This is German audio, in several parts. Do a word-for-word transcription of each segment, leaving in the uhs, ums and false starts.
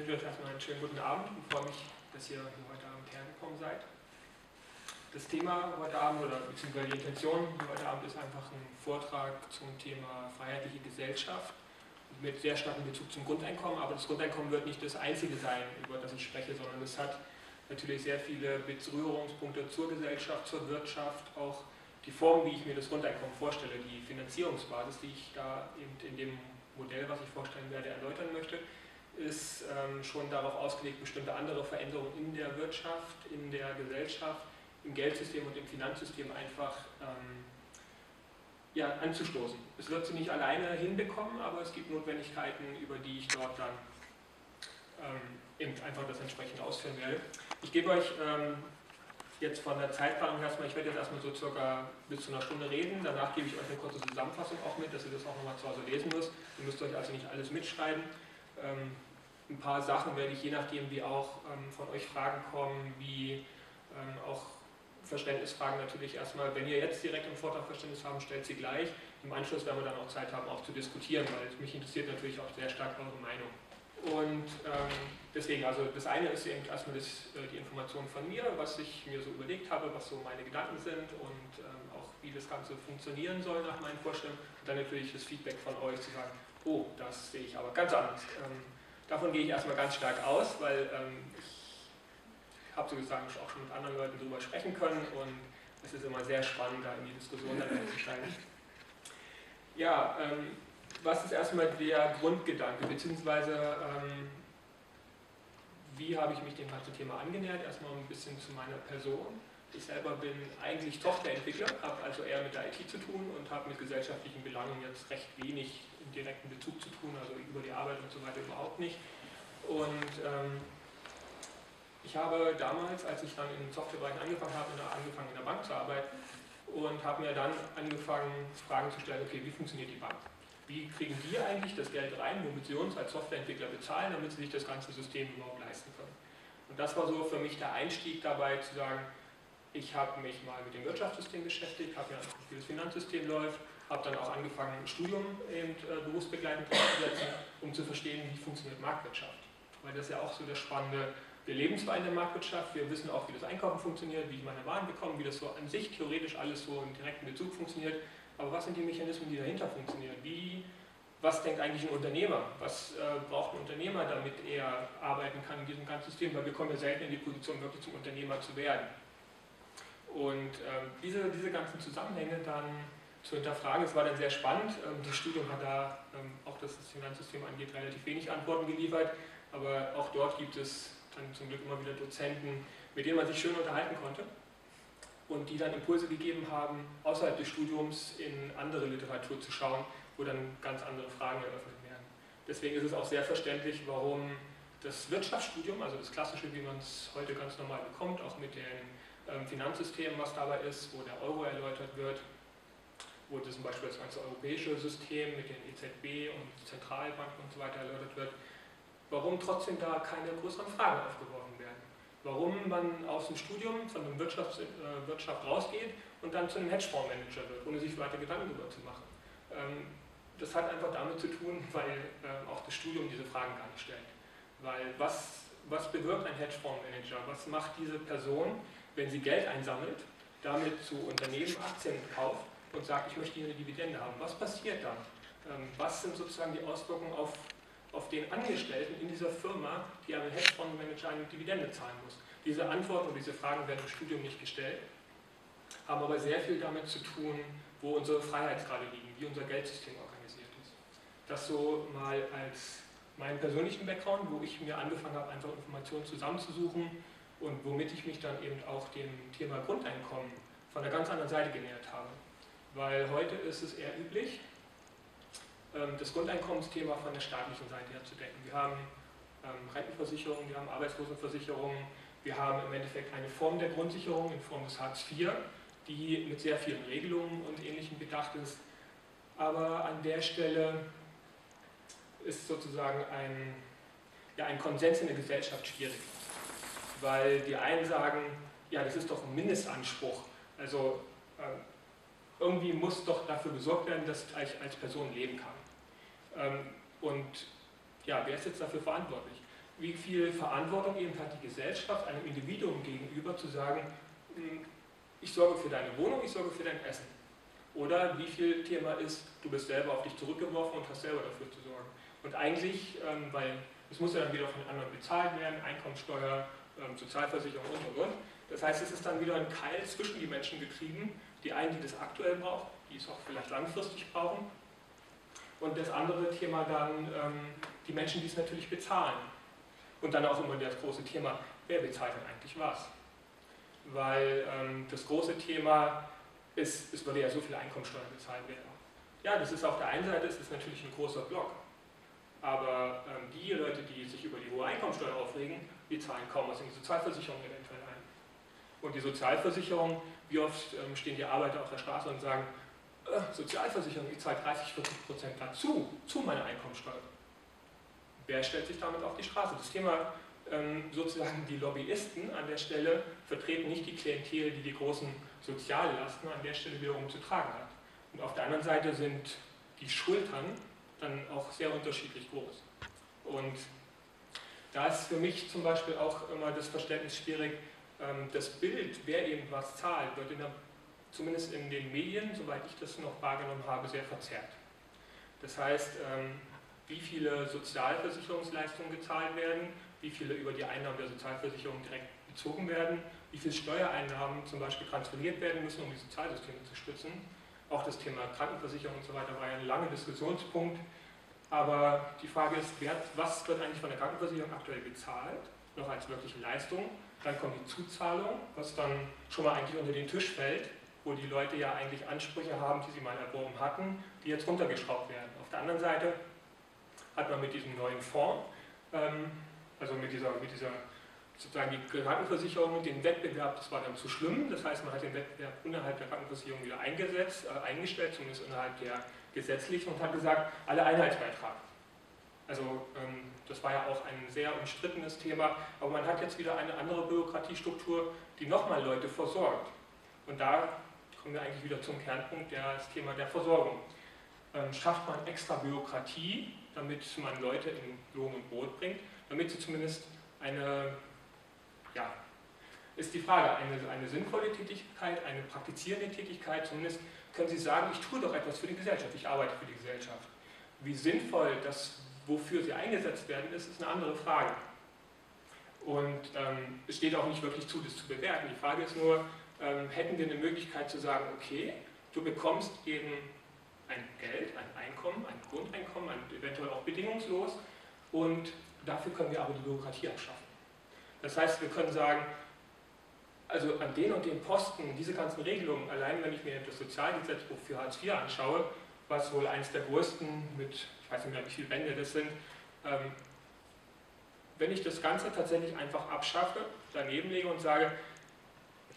Ich wünsche euch erstmal einen schönen guten Abend und freue mich, dass ihr heute Abend hergekommen seid. Das Thema heute Abend oder beziehungsweise die Intention heute Abend ist einfach ein Vortrag zum Thema freiheitliche Gesellschaft mit sehr starkem Bezug zum Grundeinkommen. Aber das Grundeinkommen wird nicht das einzige sein, über das ich spreche, sondern es hat natürlich sehr viele Berührungspunkte zur Gesellschaft, zur Wirtschaft, auch die Form, wie ich mir das Grundeinkommen vorstelle, die Finanzierungsbasis, die ich da eben in dem Modell, was ich vorstellen werde, erläutern möchte, ist ähm, schon darauf ausgelegt, bestimmte andere Veränderungen in der Wirtschaft, in der Gesellschaft, im Geldsystem und im Finanzsystem einfach ähm, ja, anzustoßen. Es wird sie nicht alleine hinbekommen, aber es gibt Notwendigkeiten, über die ich dort dann ähm, eben einfach das entsprechend ausführen werde. Ich gebe euch ähm, jetzt von der Zeitplanung erstmal, ich werde jetzt erstmal so circa bis zu einer Stunde reden, danach gebe ich euch eine kurze Zusammenfassung auch mit, dass ihr das auch nochmal zu Hause lesen müsst. Ihr müsst euch also nicht alles mitschreiben. Ähm, ein paar Sachen werde ich je nachdem, wie auch ähm, von euch Fragen kommen, wie ähm, auch Verständnisfragen natürlich erstmal, wenn ihr jetzt direkt im Vortrag Verständnis haben, stellt sie gleich. Im Anschluss werden wir dann auch Zeit haben, auch zu diskutieren, weil mich interessiert natürlich auch sehr stark eure Meinung. Und ähm, deswegen, also das eine ist eben erstmal das, äh, die Information von mir, was ich mir so überlegt habe, was so meine Gedanken sind und ähm, auch wie das Ganze funktionieren soll nach meinen Vorstellungen. Und dann natürlich das Feedback von euch zu sagen, oh, das sehe ich aber ganz anders. Ähm, davon gehe ich erstmal ganz stark aus, weil ähm, ich habe sozusagen auch schon mit anderen Leuten darüber sprechen können und es ist immer sehr spannend, da in die Diskussion einzusteigen. Ja, ähm, was ist erstmal der Grundgedanke, beziehungsweise ähm, wie habe ich mich dem ganzen Thema angenähert? Erstmal ein bisschen zu meiner Person. Ich selber bin eigentlich Softwareentwickler, habe also eher mit der I T zu tun und habe mit gesellschaftlichen Belangen jetzt recht wenig im direkten Bezug zu tun, also über die Arbeit und so weiter überhaupt nicht. Und ähm, ich habe damals, als ich dann im Softwarebereich angefangen habe, angefangen in der Bank zu arbeiten und habe mir dann angefangen, Fragen zu stellen, okay, wie funktioniert die Bank? Wie kriegen die eigentlich das Geld rein, womit sie uns als Softwareentwickler bezahlen, damit sie sich das ganze System überhaupt leisten können? Und das war so für mich der Einstieg dabei, zu sagen, ich habe mich mal mit dem Wirtschaftssystem beschäftigt, habe mir angeguckt, wie das Finanzsystem läuft, habe dann auch angefangen, ein Studium eben äh, berufsbegleitend umzusetzen, um zu verstehen, wie funktioniert Marktwirtschaft. Weil das ist ja auch so das Spannende. Wir leben zwar in der Marktwirtschaft, wir wissen auch, wie das Einkaufen funktioniert, wie ich meine Waren bekomme, wie das so an sich theoretisch alles so im direkten Bezug funktioniert, aber was sind die Mechanismen, die dahinter funktionieren? Wie, was denkt eigentlich ein Unternehmer? Was äh, braucht ein Unternehmer, damit er arbeiten kann in diesem ganzen System? Weil wir kommen ja selten in die Position, wirklich zum Unternehmer zu werden. Und ähm, diese, diese ganzen Zusammenhänge dann zu hinterfragen, es war dann sehr spannend. Ähm, das Studium hat da, ähm, auch das Finanzsystem angeht, relativ wenig Antworten geliefert, aber auch dort gibt es dann zum Glück immer wieder Dozenten, mit denen man sich schön unterhalten konnte und die dann Impulse gegeben haben, außerhalb des Studiums in andere Literatur zu schauen, wo dann ganz andere Fragen eröffnet werden. Deswegen ist es auch sehr verständlich, warum das Wirtschaftsstudium, also das klassische, wie man es heute ganz normal bekommt, auch mit den Finanzsystem, was dabei ist, wo der Euro erläutert wird, wo zum Beispiel das ganze europäische System mit den E Z B und Zentralbanken und so weiter erläutert wird, warum trotzdem da keine größeren Fragen aufgeworfen werden. Warum man aus dem Studium von der Wirtschaft, äh, Wirtschaft rausgeht und dann zu einem Hedgefondsmanager wird, ohne sich weiter Gedanken darüber zu machen. Ähm, das hat einfach damit zu tun, weil äh, auch das Studium diese Fragen gar nicht stellt. Weil was, was bewirkt ein Hedgefondsmanager? Was macht diese Person, wenn sie Geld einsammelt, damit zu Unternehmen Aktien kauft und sagt, ich möchte hier eine Dividende haben? Was passiert dann? Was sind sozusagen die Auswirkungen auf, auf den Angestellten in dieser Firma, die einem Hedgefondsmanager eine Dividende zahlen muss? Diese Antworten und diese Fragen werden im Studium nicht gestellt, haben aber sehr viel damit zu tun, wo unsere Freiheitsgrade liegen, wie unser Geldsystem organisiert ist. Das so mal als meinen persönlichen Background, wo ich mir angefangen habe, einfach Informationen zusammenzusuchen, und womit ich mich dann eben auch dem Thema Grundeinkommen von einer ganz anderen Seite genähert habe. Weil heute ist es eher üblich, das Grundeinkommensthema von der staatlichen Seite her zu denken. Wir haben Rentenversicherungen, wir haben Arbeitslosenversicherungen, wir haben im Endeffekt eine Form der Grundsicherung in Form des Hartz vier, die mit sehr vielen Regelungen und Ähnlichem bedacht ist. Aber an der Stelle ist sozusagen ein, ja, ein Konsens in der Gesellschaft schwierig. Weil die einen sagen, ja, das ist doch ein Mindestanspruch. Also äh, irgendwie muss doch dafür gesorgt werden, dass ich als Person leben kann. Ähm, und ja, wer ist jetzt dafür verantwortlich? wie viel Verantwortung eben hat die Gesellschaft einem Individuum gegenüber zu sagen, ich sorge für deine Wohnung, ich sorge für dein Essen. Oder wie viel Thema ist, du bist selber auf dich zurückgeworfen und hast selber dafür zu sorgen. Und eigentlich, ähm, weil es muss ja dann wieder von anderen bezahlt werden, Einkommensteuer, ähm, Sozialversicherung und und und. Das heißt, es ist dann wieder ein Keil zwischen die Menschen getrieben, die einen, die das aktuell brauchen, die es auch vielleicht langfristig brauchen. Und das andere Thema dann ähm, die Menschen, die es natürlich bezahlen. Und dann auch immer das große Thema, wer bezahlt denn eigentlich was? Weil ähm, das große Thema ist, es würde ja so viel Einkommensteuer bezahlt werden. Ja, das ist auf der einen Seite, es ist natürlich ein großer Block. Aber ähm, die Leute, die sich über die hohe Einkommensteuer aufregen, die zahlen kaum was in die Sozialversicherung eventuell ein. Und die Sozialversicherung, wie oft ähm, stehen die Arbeiter auf der Straße und sagen, äh, Sozialversicherung, ich zahle dreißig, vierzig Prozent dazu, zu meiner Einkommensteuer. Wer stellt sich damit auf die Straße? Das Thema, ähm, sozusagen die Lobbyisten an der Stelle, vertreten nicht die Klientel, die die großen Soziallasten an der Stelle wiederum zu tragen hat. Und auf der anderen Seite sind die Schultern dann auch sehr unterschiedlich groß. Und da ist für mich zum Beispiel auch immer das Verständnis schwierig, das Bild, wer eben was zahlt, wird in der, zumindest in den Medien, soweit ich das noch wahrgenommen habe, sehr verzerrt. Das heißt, wie viele Sozialversicherungsleistungen gezahlt werden, wie viele über die Einnahmen der Sozialversicherung direkt bezogen werden, wie viele Steuereinnahmen zum Beispiel transferiert werden müssen, um die Sozialsysteme zu stützen. Auch das Thema Krankenversicherung und so weiter war ja ein langer Diskussionspunkt. Aber die Frage ist, wer, was wird eigentlich von der Krankenversicherung aktuell bezahlt, noch als wirkliche Leistung? Dann kommt die Zuzahlung, was dann schon mal eigentlich unter den Tisch fällt, wo die Leute ja eigentlich Ansprüche haben, die sie mal erworben hatten, die jetzt runtergeschraubt werden. Auf der anderen Seite hat man mit diesem neuen Fonds, ähm, also mit dieser, mit dieser sozusagen die Krankenversicherung, den Wettbewerb, das war dann zu schlimm, das heißt, man hat den Wettbewerb innerhalb der Krankenversicherung wieder eingesetzt, äh, eingestellt, zumindest innerhalb der gesetzlichen, und hat gesagt, alle Einheitsbeitrag. Also ähm, das war ja auch ein sehr umstrittenes Thema, aber man hat jetzt wieder eine andere Bürokratiestruktur, die nochmal Leute versorgt. Und da kommen wir eigentlich wieder zum Kernpunkt, das Thema der Versorgung. Ähm, schafft man extra Bürokratie, damit man Leute in Lohn und Brot bringt, damit sie zumindest eine, ja, ist die Frage, eine, eine sinnvolle Tätigkeit, eine praktizierende Tätigkeit, zumindest können Sie sagen, ich tue doch etwas für die Gesellschaft, ich arbeite für die Gesellschaft. Wie sinnvoll das, wofür sie eingesetzt werden, ist, ist eine andere Frage. Und ähm, es steht auch nicht wirklich zu, das zu bewerten. Die Frage ist nur, ähm, hätten wir eine Möglichkeit zu sagen, okay, du bekommst eben ein Geld, ein Einkommen, ein Grundeinkommen, ein, eventuell auch bedingungslos, und dafür können wir aber die Bürokratie abschaffen. Das heißt, wir können sagen, also an den und den Posten, diese ganzen Regelungen, allein wenn ich mir das Sozialgesetzbuch für Hartz vier anschaue, was wohl eines der größten mit, ich weiß nicht mehr, wie viele Bände das sind, ähm, wenn ich das Ganze tatsächlich einfach abschaffe, daneben lege und sage,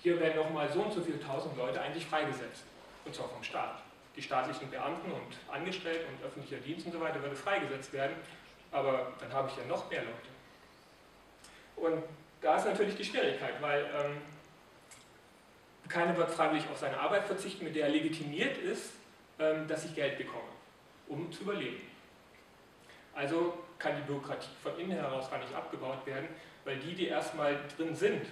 hier werden nochmal so und so viele tausend Leute eigentlich freigesetzt, und zwar vom Staat. Die staatlichen Beamten und Angestellten und öffentlicher Dienst und so weiter würde freigesetzt werden, aber dann habe ich ja noch mehr Leute. Und da ist natürlich die Schwierigkeit, weil ähm, keiner wird freiwillig auf seine Arbeit verzichten, mit der er legitimiert ist, ähm, dass ich Geld bekomme, um zu überleben. Also kann die Bürokratie von innen heraus gar nicht abgebaut werden, weil die, die erstmal drin sind,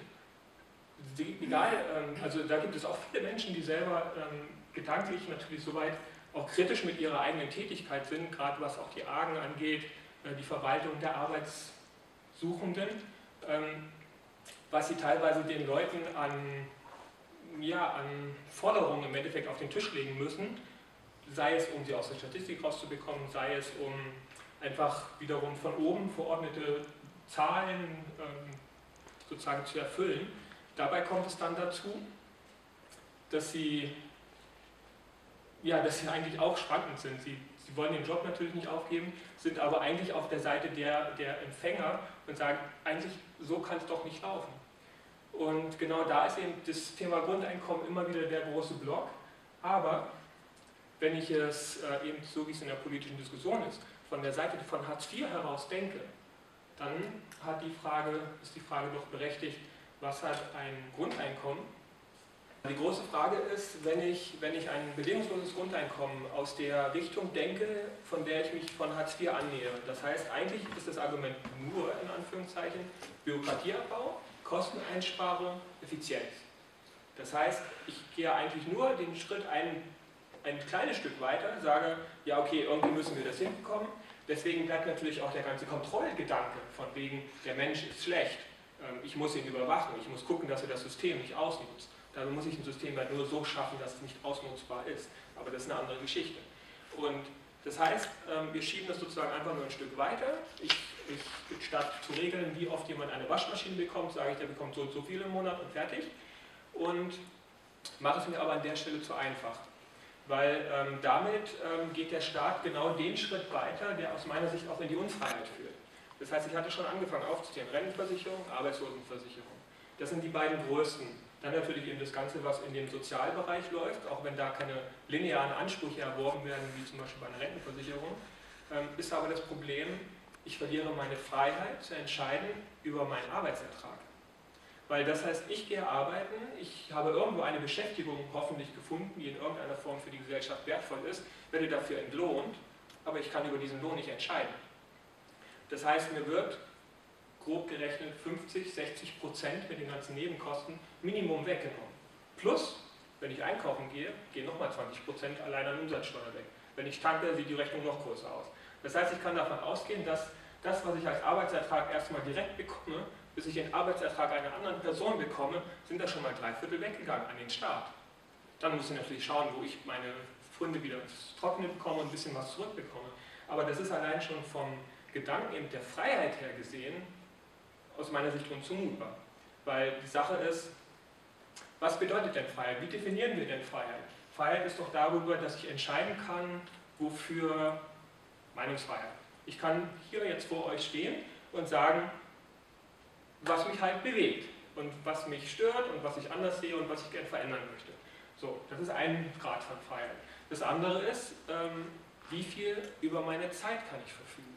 die, egal, ähm, also da gibt es auch viele Menschen, die selber ähm, gedanklich natürlich soweit auch kritisch mit ihrer eigenen Tätigkeit sind, gerade was auch die Argen angeht, äh, die Verwaltung der Arbeitssuchenden, was sie teilweise den Leuten an, ja, an Forderungen im Endeffekt auf den Tisch legen müssen, sei es um sie aus der Statistik rauszubekommen, sei es um einfach wiederum von oben verordnete Zahlen ähm, sozusagen zu erfüllen. Dabei kommt es dann dazu, dass sie, ja, dass sie eigentlich auch schwankend sind. Sie, sie wollen den Job natürlich nicht aufgeben, sind aber eigentlich auf der Seite der, der Empfänger und sagen, eigentlich so kann es doch nicht laufen. Und genau da ist eben das Thema Grundeinkommen immer wieder der große Block. Aber wenn ich es äh, eben so, wie es in der politischen Diskussion ist, von der Seite von Hartz vier heraus denke, dann hat die Frage, ist die Frage doch berechtigt, was hat ein Grundeinkommen Die große Frage ist, wenn ich, wenn ich ein bedingungsloses Grundeinkommen aus der Richtung denke, von der ich mich von Hartz vier annähere. Das heißt, eigentlich ist das Argument nur, in Anführungszeichen, Bürokratieabbau, Kosteneinsparung, Effizienz. Das heißt, ich gehe eigentlich nur den Schritt ein, ein kleines Stück weiter, sage, ja okay, irgendwie müssen wir das hinbekommen. Deswegen bleibt natürlich auch der ganze Kontrollgedanke von wegen, der Mensch ist schlecht, ich muss ihn überwachen, ich muss gucken, dass er das System nicht ausnutzt. Dabei muss ich ein System halt nur so schaffen, dass es nicht ausnutzbar ist. Aber das ist eine andere Geschichte. Und das heißt, wir schieben das sozusagen einfach nur ein Stück weiter. Ich, ich, statt zu regeln, wie oft jemand eine Waschmaschine bekommt, sage ich, der bekommt so und so viel im Monat und fertig. Und mache es mir aber an der Stelle zu einfach. Weil ähm, damit ähm, geht der Staat genau den Schritt weiter, der aus meiner Sicht auch in die Unfreiheit führt. Das heißt, ich hatte schon angefangen aufzuzählen, Rentenversicherung, Arbeitslosenversicherung. Das sind die beiden größten. Dann natürlich eben das Ganze, was in dem Sozialbereich läuft, auch wenn da keine linearen Ansprüche erworben werden, wie zum Beispiel bei einer Rentenversicherung, ähm, ist aber das Problem, ich verliere meine Freiheit zu entscheiden über meinen Arbeitsertrag. Weil das heißt, ich gehe arbeiten, ich habe irgendwo eine Beschäftigung hoffentlich gefunden, die in irgendeiner Form für die Gesellschaft wertvoll ist, werde dafür entlohnt, aber ich kann über diesen Lohn nicht entscheiden. Das heißt, mir wird grob gerechnet fünfzig, sechzig Prozent mit den ganzen Nebenkosten Minimum weggenommen. Plus, wenn ich einkaufen gehe, gehen nochmal zwanzig Prozent allein an Umsatzsteuer weg. Wenn ich tanke, sieht die Rechnung noch größer aus. Das heißt, ich kann davon ausgehen, dass das, was ich als Arbeitsertrag erstmal direkt bekomme, bis ich den Arbeitsertrag einer anderen Person bekomme, sind da schon mal drei Viertel weggegangen an den Staat. Dann muss ich natürlich schauen, wo ich meine Funde wieder ins Trockene bekomme und ein bisschen was zurückbekomme. Aber das ist allein schon vom Gedanken eben der Freiheit her gesehen, aus meiner Sicht unzumutbar. Weil die Sache ist, was bedeutet denn Freiheit? Wie definieren wir denn Freiheit? Freiheit ist doch darüber, dass ich entscheiden kann, wofür Meinungsfreiheit. Ich kann hier jetzt vor euch stehen und sagen, was mich halt bewegt und was mich stört und was ich anders sehe und was ich gerne verändern möchte. So, das ist ein Grad von Freiheit. Das andere ist, ähm, wie viel über meine Zeit kann ich verfügen?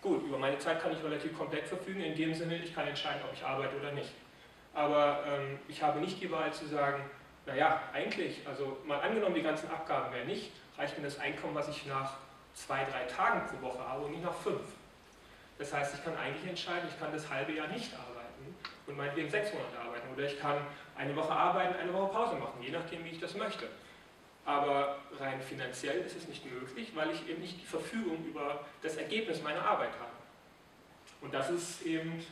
Gut, über meine Zeit kann ich relativ komplett verfügen, in dem Sinne, ich kann entscheiden, ob ich arbeite oder nicht. Aber ähm, ich habe nicht die Wahl zu sagen, naja, eigentlich, also mal angenommen, die ganzen Abgaben wären nicht, reicht mir das Einkommen, was ich nach zwei, drei Tagen pro Woche habe und nicht nach fünf. Das heißt, ich kann eigentlich entscheiden, ich kann das halbe Jahr nicht arbeiten und meinetwegen sechs Monate arbeiten. Oder ich kann eine Woche arbeiten, eine Woche Pause machen, je nachdem, wie ich das möchte. Aber rein finanziell ist es nicht möglich, weil ich eben nicht die Verfügung über das Ergebnis meiner Arbeit habe. Und das ist eben,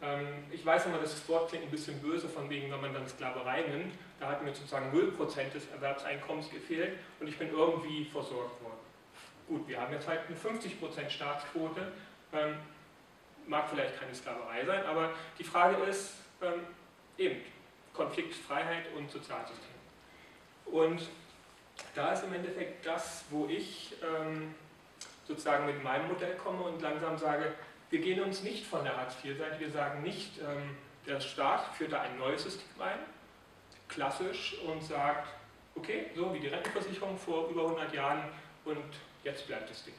ähm, ich weiß immer, das Wort klingt ein bisschen böse, von wegen, wenn man dann Sklaverei nimmt, da hat mir sozusagen null Prozent des Erwerbseinkommens gefehlt und ich bin irgendwie versorgt worden. Gut, wir haben jetzt halt eine fünfzig Prozent Staatsquote, ähm, mag vielleicht keine Sklaverei sein, aber die Frage ist ähm, eben Konflikt, Freiheit und Sozialsystem. Und da ist im Endeffekt das, wo ich ähm, sozusagen mit meinem Modell komme und langsam sage, wir gehen uns nicht von der Hartz vier Seite, wir sagen nicht, ähm, der Staat führt da ein neues System ein, klassisch, und sagt, okay, so wie die Rentenversicherung vor über hundert Jahren und jetzt bleibt das Ding.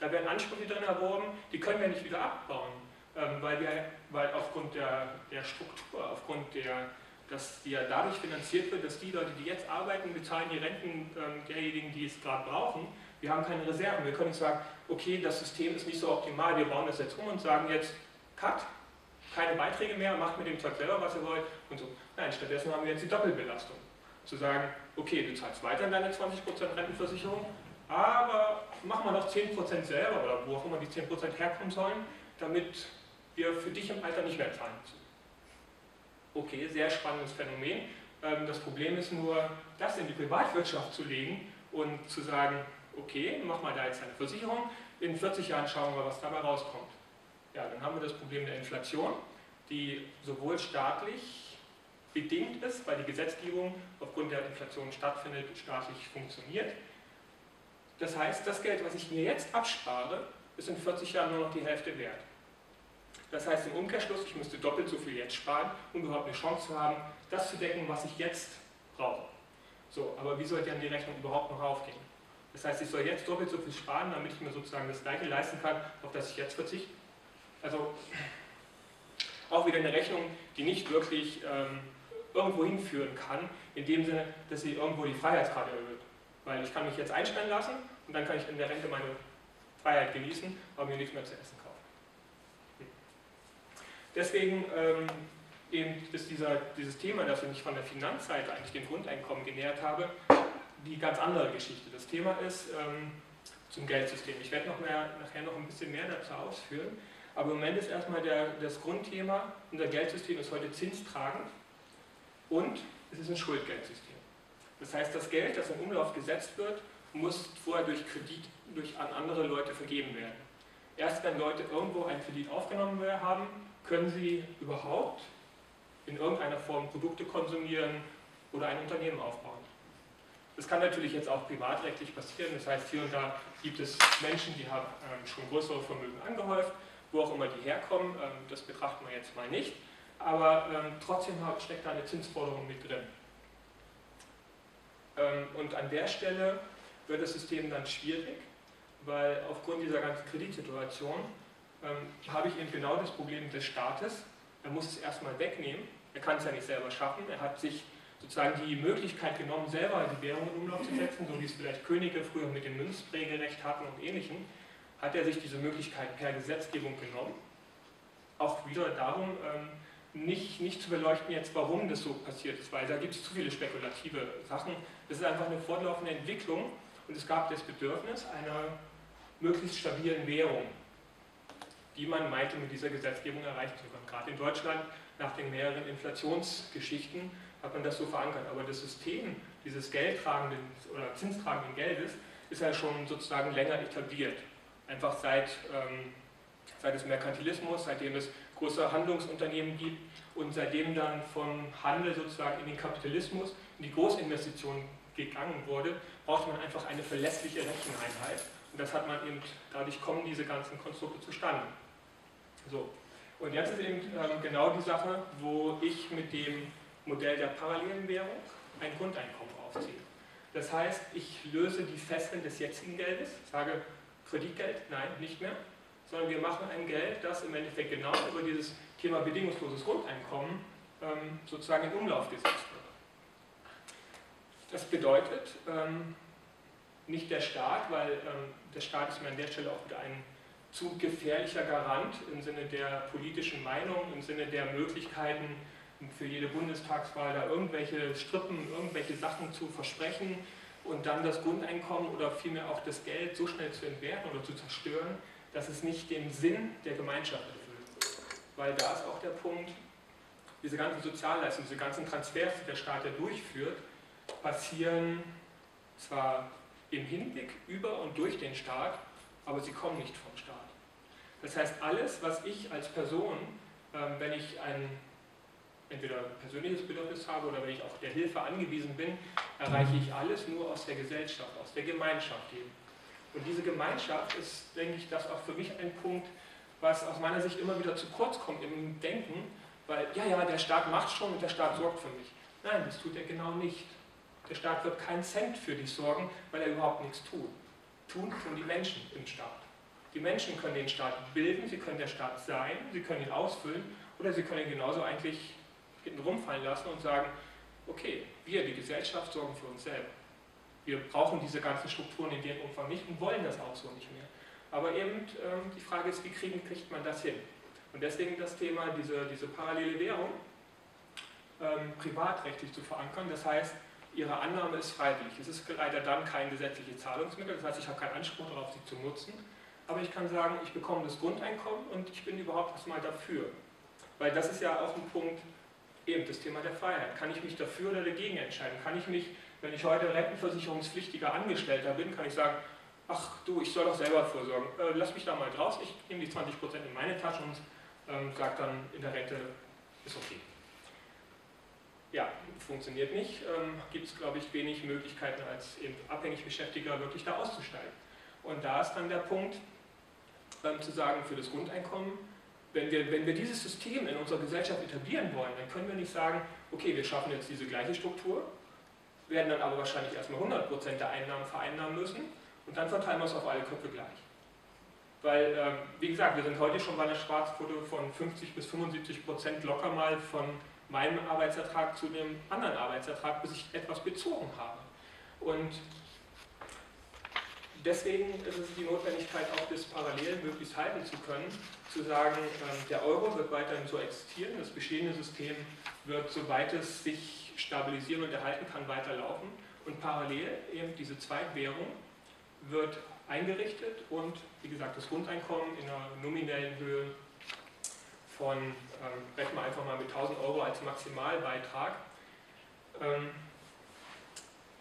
Da werden Ansprüche drin erworben, die können wir nicht wieder abbauen, ähm, weil, wir, weil aufgrund der, der Struktur, aufgrund der dass die ja dadurch finanziert wird, dass die Leute, die jetzt arbeiten, bezahlen die Renten ähm, derjenigen, die es gerade brauchen. Wir haben keine Reserven. Wir können nicht sagen, okay, das System ist nicht so optimal, wir bauen das jetzt um und sagen jetzt, cut, keine Beiträge mehr, macht mit dem Zeug selber, was ihr wollt und so. Nein, stattdessen haben wir jetzt die Doppelbelastung. Zu sagen, okay, du zahlst weiter deine zwanzig Prozent Rentenversicherung, aber mach mal noch zehn Prozent selber oder wo auch immer die zehn Prozent herkommen sollen, damit wir für dich im Alter nicht mehr zahlen müssen. Okay, sehr spannendes Phänomen. Das Problem ist nur, das in die Privatwirtschaft zu legen und zu sagen, okay, mach mal da jetzt eine Versicherung, in vierzig Jahren schauen wir, was dabei rauskommt. Ja, dann haben wir das Problem der Inflation, die sowohl staatlich bedingt ist, weil die Gesetzgebung aufgrund der Inflation stattfindet, staatlich funktioniert. Das heißt, das Geld, was ich mir jetzt abspare, ist in vierzig Jahren nur noch die Hälfte wert. Das heißt im Umkehrschluss, ich müsste doppelt so viel jetzt sparen, um überhaupt eine Chance zu haben, das zu decken, was ich jetzt brauche. So, aber wie soll denn die Rechnung überhaupt noch aufgehen? Das heißt, ich soll jetzt doppelt so viel sparen, damit ich mir sozusagen das Gleiche leisten kann, auf das ich jetzt verzichte. Also auch wieder eine Rechnung, die nicht wirklich ähm, irgendwo hinführen kann, in dem Sinne, dass sie irgendwo die Freiheitsgrade erhöht. Weil ich kann mich jetzt einsperren lassen und dann kann ich in der Rente meine Freiheit genießen, aber mir nichts mehr zu essen kaufen. Deswegen ähm, eben ist dieser, dieses Thema, das ich von der Finanzseite eigentlich dem Grundeinkommen genähert habe, die ganz andere Geschichte. Das Thema ist ähm, zum Geldsystem. Ich werde noch mehr, nachher noch ein bisschen mehr dazu ausführen, aber im Moment ist erstmal der, das Grundthema, unser Geldsystem ist heute zinstragend und es ist ein Schuldgeldsystem. Das heißt, das Geld, das in Umlauf gesetzt wird, muss vorher durch Kredit durch, an andere Leute vergeben werden. Erst wenn Leute irgendwo einen Kredit aufgenommen haben, können sie überhaupt in irgendeiner Form Produkte konsumieren oder ein Unternehmen aufbauen. Das kann natürlich jetzt auch privatrechtlich passieren, das heißt hier und da gibt es Menschen, die haben schon größere Vermögen angehäuft, wo auch immer die herkommen, das betrachten wir jetzt mal nicht, aber trotzdem steckt da eine Zinsforderung mit drin. Und an der Stelle wird das System dann schwierig, weil aufgrund dieser ganzen Kreditsituation habe ich eben genau das Problem des Staates. Er muss es erstmal wegnehmen, er kann es ja nicht selber schaffen, er hat sich sozusagen die Möglichkeit genommen, selber die Währung in Umlauf zu setzen, so wie es vielleicht Könige früher mit dem Münzprägerecht hatten und Ähnlichem, hat er sich diese Möglichkeit per Gesetzgebung genommen. Auch wieder darum, nicht, nicht zu beleuchten jetzt, warum das so passiert ist, weil da gibt es zu viele spekulative Sachen. Das ist einfach eine fortlaufende Entwicklung und es gab das Bedürfnis einer möglichst stabilen Währung, die man meinte, mit dieser Gesetzgebung erreichen zu können. Gerade in Deutschland, nach den mehreren Inflationsgeschichten, hat man das so verankert. Aber das System dieses geldtragenden oder zinstragenden Geldes ist ja schon sozusagen länger etabliert. Einfach seit, ähm, seit des Merkantilismus, seitdem es große Handlungsunternehmen gibt und seitdem dann vom Handel sozusagen in den Kapitalismus, in die Großinvestitionen gegangen wurde, braucht man einfach eine verlässliche Recheneinheit. Und das hat man eben, dadurch kommen diese ganzen Konstrukte zustande. So. Und jetzt ist eben ähm, genau die Sache, wo ich mit dem Modell der parallelen Währung ein Grundeinkommen aufziehe. Das heißt, ich löse die Fesseln des jetzigen Geldes, sage Kreditgeld, nein, nicht mehr, sondern wir machen ein Geld, das im Endeffekt genau über dieses Thema bedingungsloses Grundeinkommen ähm, sozusagen in Umlauf gesetzt wird. Das bedeutet, ähm, nicht der Staat, weil ähm, der Staat ist mir an der Stelle auch wieder ein zu gefährlicher Garant im Sinne der politischen Meinung, im Sinne der Möglichkeiten für jede Bundestagswahl da irgendwelche Strippen, irgendwelche Sachen zu versprechen und dann das Grundeinkommen oder vielmehr auch das Geld so schnell zu entwerten oder zu zerstören, dass es nicht dem Sinn der Gemeinschaft erfüllt. Weil da ist auch der Punkt, diese ganzen Sozialleistungen, diese ganzen Transfers, die der Staat ja durchführt, passieren zwar im Hinblick über und durch den Staat, aber sie kommen nicht vom Staat. Das heißt, alles, was ich als Person, wenn ich ein entweder persönliches Bedürfnis habe oder wenn ich auch der Hilfe angewiesen bin, erreiche ich alles nur aus der Gesellschaft, aus der Gemeinschaft eben. Und diese Gemeinschaft ist, denke ich, das auch für mich ein Punkt, was aus meiner Sicht immer wieder zu kurz kommt im Denken, weil, ja, ja, der Staat macht schon und der Staat sorgt für mich. Nein, das tut er genau nicht. Der Staat wird keinen Cent für dich sorgen, weil er überhaupt nichts tut. Tun tun die Menschen im Staat. Die Menschen können den Staat bilden, sie können der Staat sein, sie können ihn ausfüllen oder sie können ihn genauso eigentlich hinten rumfallen lassen und sagen, okay, wir, die Gesellschaft, sorgen für uns selber. Wir brauchen diese ganzen Strukturen in dem Umfang nicht und wollen das auch so nicht mehr. Aber eben ähm, die Frage ist, wie kriegen, kriegt man das hin? Und deswegen das Thema, diese, diese parallele Währung ähm, privatrechtlich zu verankern, das heißt, ihre Annahme ist freiwillig. Es ist leider dann kein gesetzliches Zahlungsmittel, das heißt, ich habe keinen Anspruch darauf, sie zu nutzen, aber ich kann sagen, ich bekomme das Grundeinkommen und ich bin überhaupt erstmal dafür. Weil das ist ja auch ein Punkt, eben das Thema der Freiheit. Kann ich mich dafür oder dagegen entscheiden? Kann ich mich, wenn ich heute rentenversicherungspflichtiger Angestellter bin, kann ich sagen, ach du, ich soll doch selber vorsorgen, äh, lass mich da mal draus, ich nehme die zwanzig Prozent in meine Tasche und ähm, sage dann, in der Rente ist okay. Ja, funktioniert nicht, ähm, gibt es, glaube ich, wenig Möglichkeiten als eben abhängig Beschäftigter wirklich da auszusteigen. Und da ist dann der Punkt, ähm, zu sagen, für das Grundeinkommen, wenn wir, wenn wir dieses System in unserer Gesellschaft etablieren wollen, dann können wir nicht sagen, okay, wir schaffen jetzt diese gleiche Struktur, werden dann aber wahrscheinlich erstmal hundert Prozent der Einnahmen vereinnahmen müssen und dann verteilen wir es auf alle Köpfe gleich. Weil, ähm, wie gesagt, wir sind heute schon bei einer Schwarzquote von fünfzig bis fünfundsiebzig Prozent locker mal von meinem Arbeitsvertrag zu dem anderen Arbeitsvertrag, bis ich etwas bezogen habe. Und deswegen ist es die Notwendigkeit, auch das parallel möglichst halten zu können, zu sagen, der Euro wird weiterhin so existieren, das bestehende System wird, soweit es sich stabilisieren und erhalten kann, weiterlaufen, und parallel eben diese Zweitwährung wird eingerichtet und, wie gesagt, das Grundeinkommen in einer nominellen Höhe von, ähm, rechnen wir einfach mal mit tausend Euro als Maximalbeitrag, ähm,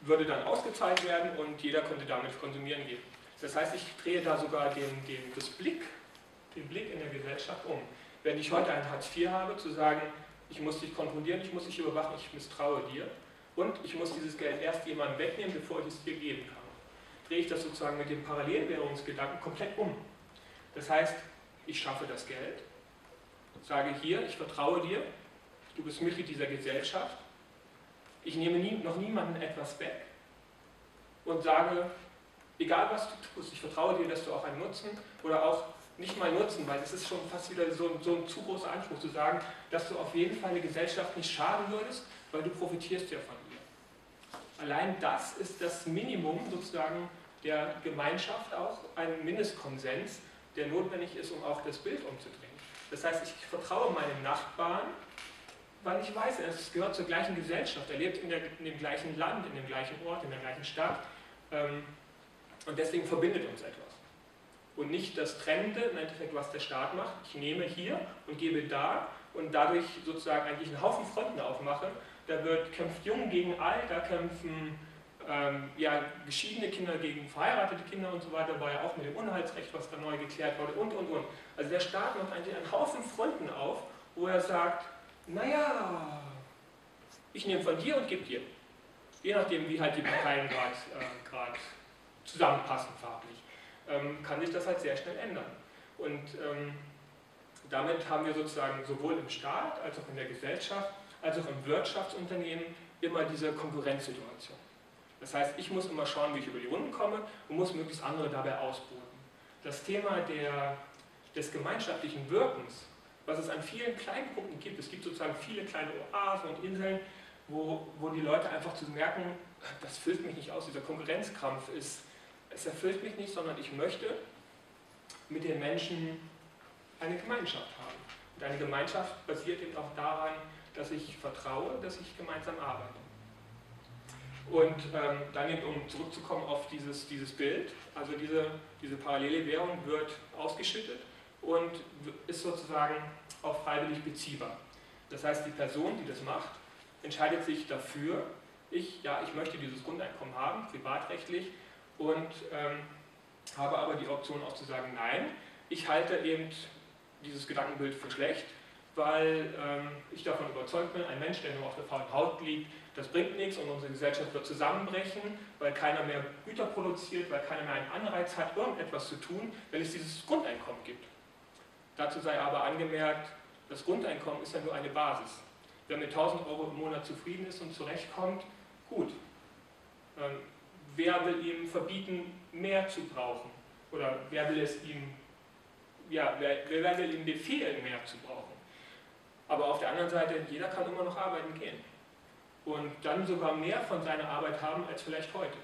würde dann ausgezahlt werden und jeder könnte damit konsumieren gehen. Das heißt, ich drehe da sogar den, den, das Blick, den Blick in der Gesellschaft um. Wenn ich heute ein Hartz vier habe, zu sagen, ich muss dich kontrollieren, ich muss dich überwachen, ich misstraue dir und ich muss dieses Geld erst jemandem wegnehmen, bevor ich es dir geben kann, drehe ich das sozusagen mit dem Parallelwährungsgedanken komplett um. Das heißt, ich schaffe das Geld, sage hier, ich vertraue dir, du bist Mitglied dieser Gesellschaft, ich nehme nie, noch niemandem etwas weg und sage, egal was du tust, ich vertraue dir, dass du auch einen Nutzen oder auch nicht mal Nutzen, weil es ist schon fast wieder so, so ein zu großer Anspruch zu sagen, dass du auf jeden Fall der Gesellschaft nicht schaden würdest, weil du profitierst ja von ihr. Allein das ist das Minimum sozusagen der Gemeinschaft, auch ein Mindestkonsens, der notwendig ist, um auch das Bild umzudrehen. Das heißt, ich vertraue meinem Nachbarn, weil ich weiß, es gehört zur gleichen Gesellschaft, er lebt in, der, in dem gleichen Land, in dem gleichen Ort, in der gleichen Stadt, ähm, und deswegen verbindet uns etwas. Und nicht das Trennende, im Endeffekt, was der Staat macht, ich nehme hier und gebe da und dadurch sozusagen eigentlich einen Haufen Fronten aufmache. Da wird, kämpft Jung gegen Alt, da kämpfen ähm, ja, geschiedene Kinder gegen verheiratete Kinder und so weiter, war ja auch mit dem Unheilsrecht, was da neu geklärt wurde und und und. Also der Staat macht eigentlich einen Haufen Fronten auf, wo er sagt, naja, ich nehme von dir und gebe dir. Je nachdem, wie halt die Parteien gerade äh, zusammenpassen farblich, ähm, kann sich das halt sehr schnell ändern. Und ähm, damit haben wir sozusagen sowohl im Staat als auch in der Gesellschaft als auch im Wirtschaftsunternehmen immer diese Konkurrenzsituation. Das heißt, ich muss immer schauen, wie ich über die Runden komme und muss möglichst andere dabei ausboten. Das Thema der, des gemeinschaftlichen Wirkens, was es an vielen kleinen Punkten gibt, es gibt sozusagen viele kleine Oasen und Inseln, wo, wo die Leute einfach zu merken, das füllt mich nicht aus, dieser Konkurrenzkampf ist, es erfüllt mich nicht, sondern ich möchte mit den Menschen eine Gemeinschaft haben. Und eine Gemeinschaft basiert eben auch daran, dass ich vertraue, dass ich gemeinsam arbeite. Und ähm, dann eben, um zurückzukommen auf dieses, dieses Bild, also diese, diese parallele Währung wird ausgeschüttet und ist sozusagen auch freiwillig beziehbar. Das heißt, die Person, die das macht, entscheidet sich dafür, ich, ja, ich möchte dieses Grundeinkommen haben, privatrechtlich, und ähm, habe aber die Option auch zu sagen, nein, ich halte eben dieses Gedankenbild für schlecht, weil ähm, ich davon überzeugt bin, ein Mensch, der nur auf der faulen Haut liegt, das bringt nichts und unsere Gesellschaft wird zusammenbrechen, weil keiner mehr Güter produziert, weil keiner mehr einen Anreiz hat, irgendetwas zu tun, wenn es dieses Grundeinkommen gibt. Dazu sei aber angemerkt, das Grundeinkommen ist ja nur eine Basis. Wer mit tausend Euro im Monat zufrieden ist und zurechtkommt, gut. Ähm, wer will ihm verbieten, mehr zu brauchen? Oder wer will es ihm, ja, wer, wer will ihm befehlen, mehr zu brauchen? Aber auf der anderen Seite, jeder kann immer noch arbeiten gehen. Und dann sogar mehr von seiner Arbeit haben, als vielleicht heute.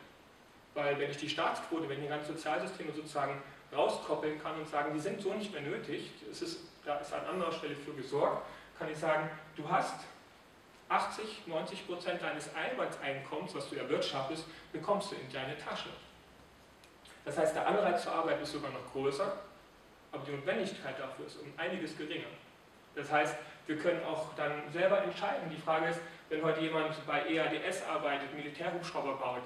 Weil wenn ich die Staatsquote, wenn ich die ganzen Sozialsysteme sozusagen rauskoppeln kann und sagen, die sind so nicht mehr nötig, es ist, da ist an anderer Stelle für gesorgt, kann ich sagen, du hast achtzig, neunzig Prozent deines Arbeitseinkommens, was du erwirtschaftest, bekommst du in deine Tasche. Das heißt, der Anreiz zur Arbeit ist sogar noch größer, aber die Notwendigkeit dafür ist um einiges geringer. Das heißt, wir können auch dann selber entscheiden. Die Frage ist, wenn heute jemand bei E A D S arbeitet, Militärhubschrauber baut,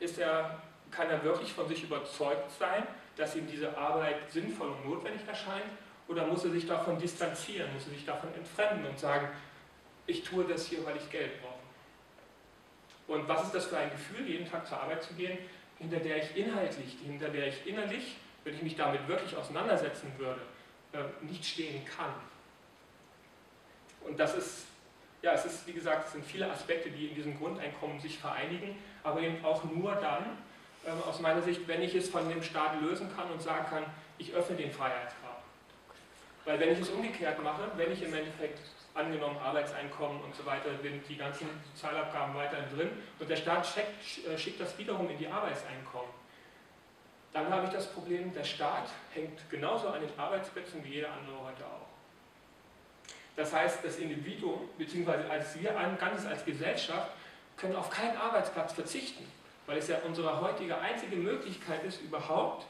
ist er, kann er wirklich von sich überzeugt sein, dass ihm diese Arbeit sinnvoll und notwendig erscheint? Oder muss er sich davon distanzieren, muss er sich davon entfremden und sagen, ich tue das hier, weil ich Geld brauche? Und was ist das für ein Gefühl, jeden Tag zur Arbeit zu gehen, hinter der ich inhaltlich, hinter der ich innerlich, wenn ich mich damit wirklich auseinandersetzen würde, nicht stehen kann? Und das ist, ja, es ist, wie gesagt, es sind viele Aspekte, die in diesem Grundeinkommen sich vereinigen, aber eben auch nur dann, ähm, aus meiner Sicht, wenn ich es von dem Staat lösen kann und sagen kann, ich öffne den Freiheitsgrad. Weil wenn ich es umgekehrt mache, wenn ich im Endeffekt angenommen Arbeitseinkommen und so weiter, sind die ganzen Sozialabgaben weiterhin drin und der Staat schickt, schickt das wiederum in die Arbeitseinkommen, dann habe ich das Problem, der Staat hängt genauso an den Arbeitsplätzen wie jeder andere heute auch. Das heißt, das Individuum, beziehungsweise als wir ein Ganzes als Gesellschaft, können auf keinen Arbeitsplatz verzichten, weil es ja unsere heutige einzige Möglichkeit ist, überhaupt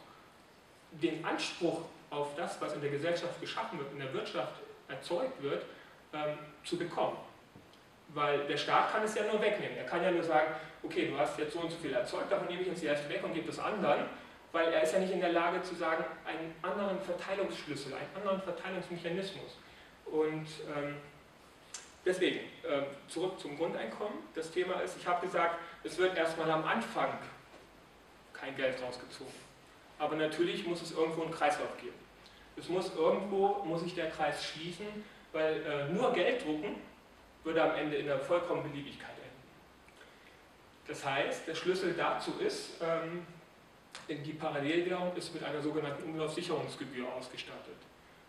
den Anspruch auf das, was in der Gesellschaft geschaffen wird, in der Wirtschaft erzeugt wird, ähm, zu bekommen. Weil der Staat kann es ja nur wegnehmen. Er kann ja nur sagen, okay, du hast jetzt so und so viel erzeugt, davon nehme ich jetzt die Hälfte weg und gebe das anderen, weil er ist ja nicht in der Lage zu sagen, einen anderen Verteilungsschlüssel, einen anderen Verteilungsmechanismus. Und ähm, deswegen, äh, zurück zum Grundeinkommen. Das Thema ist, ich habe gesagt, es wird erstmal am Anfang kein Geld rausgezogen. Aber natürlich muss es irgendwo einen Kreislauf geben. Es muss irgendwo, muss sich der Kreis schließen, weil äh, nur Geld drucken würde am Ende in der vollkommenen Beliebigkeit enden. Das heißt, der Schlüssel dazu ist, ähm, die Parallelwährung ist mit einer sogenannten Umlaufsicherungsgebühr ausgestattet.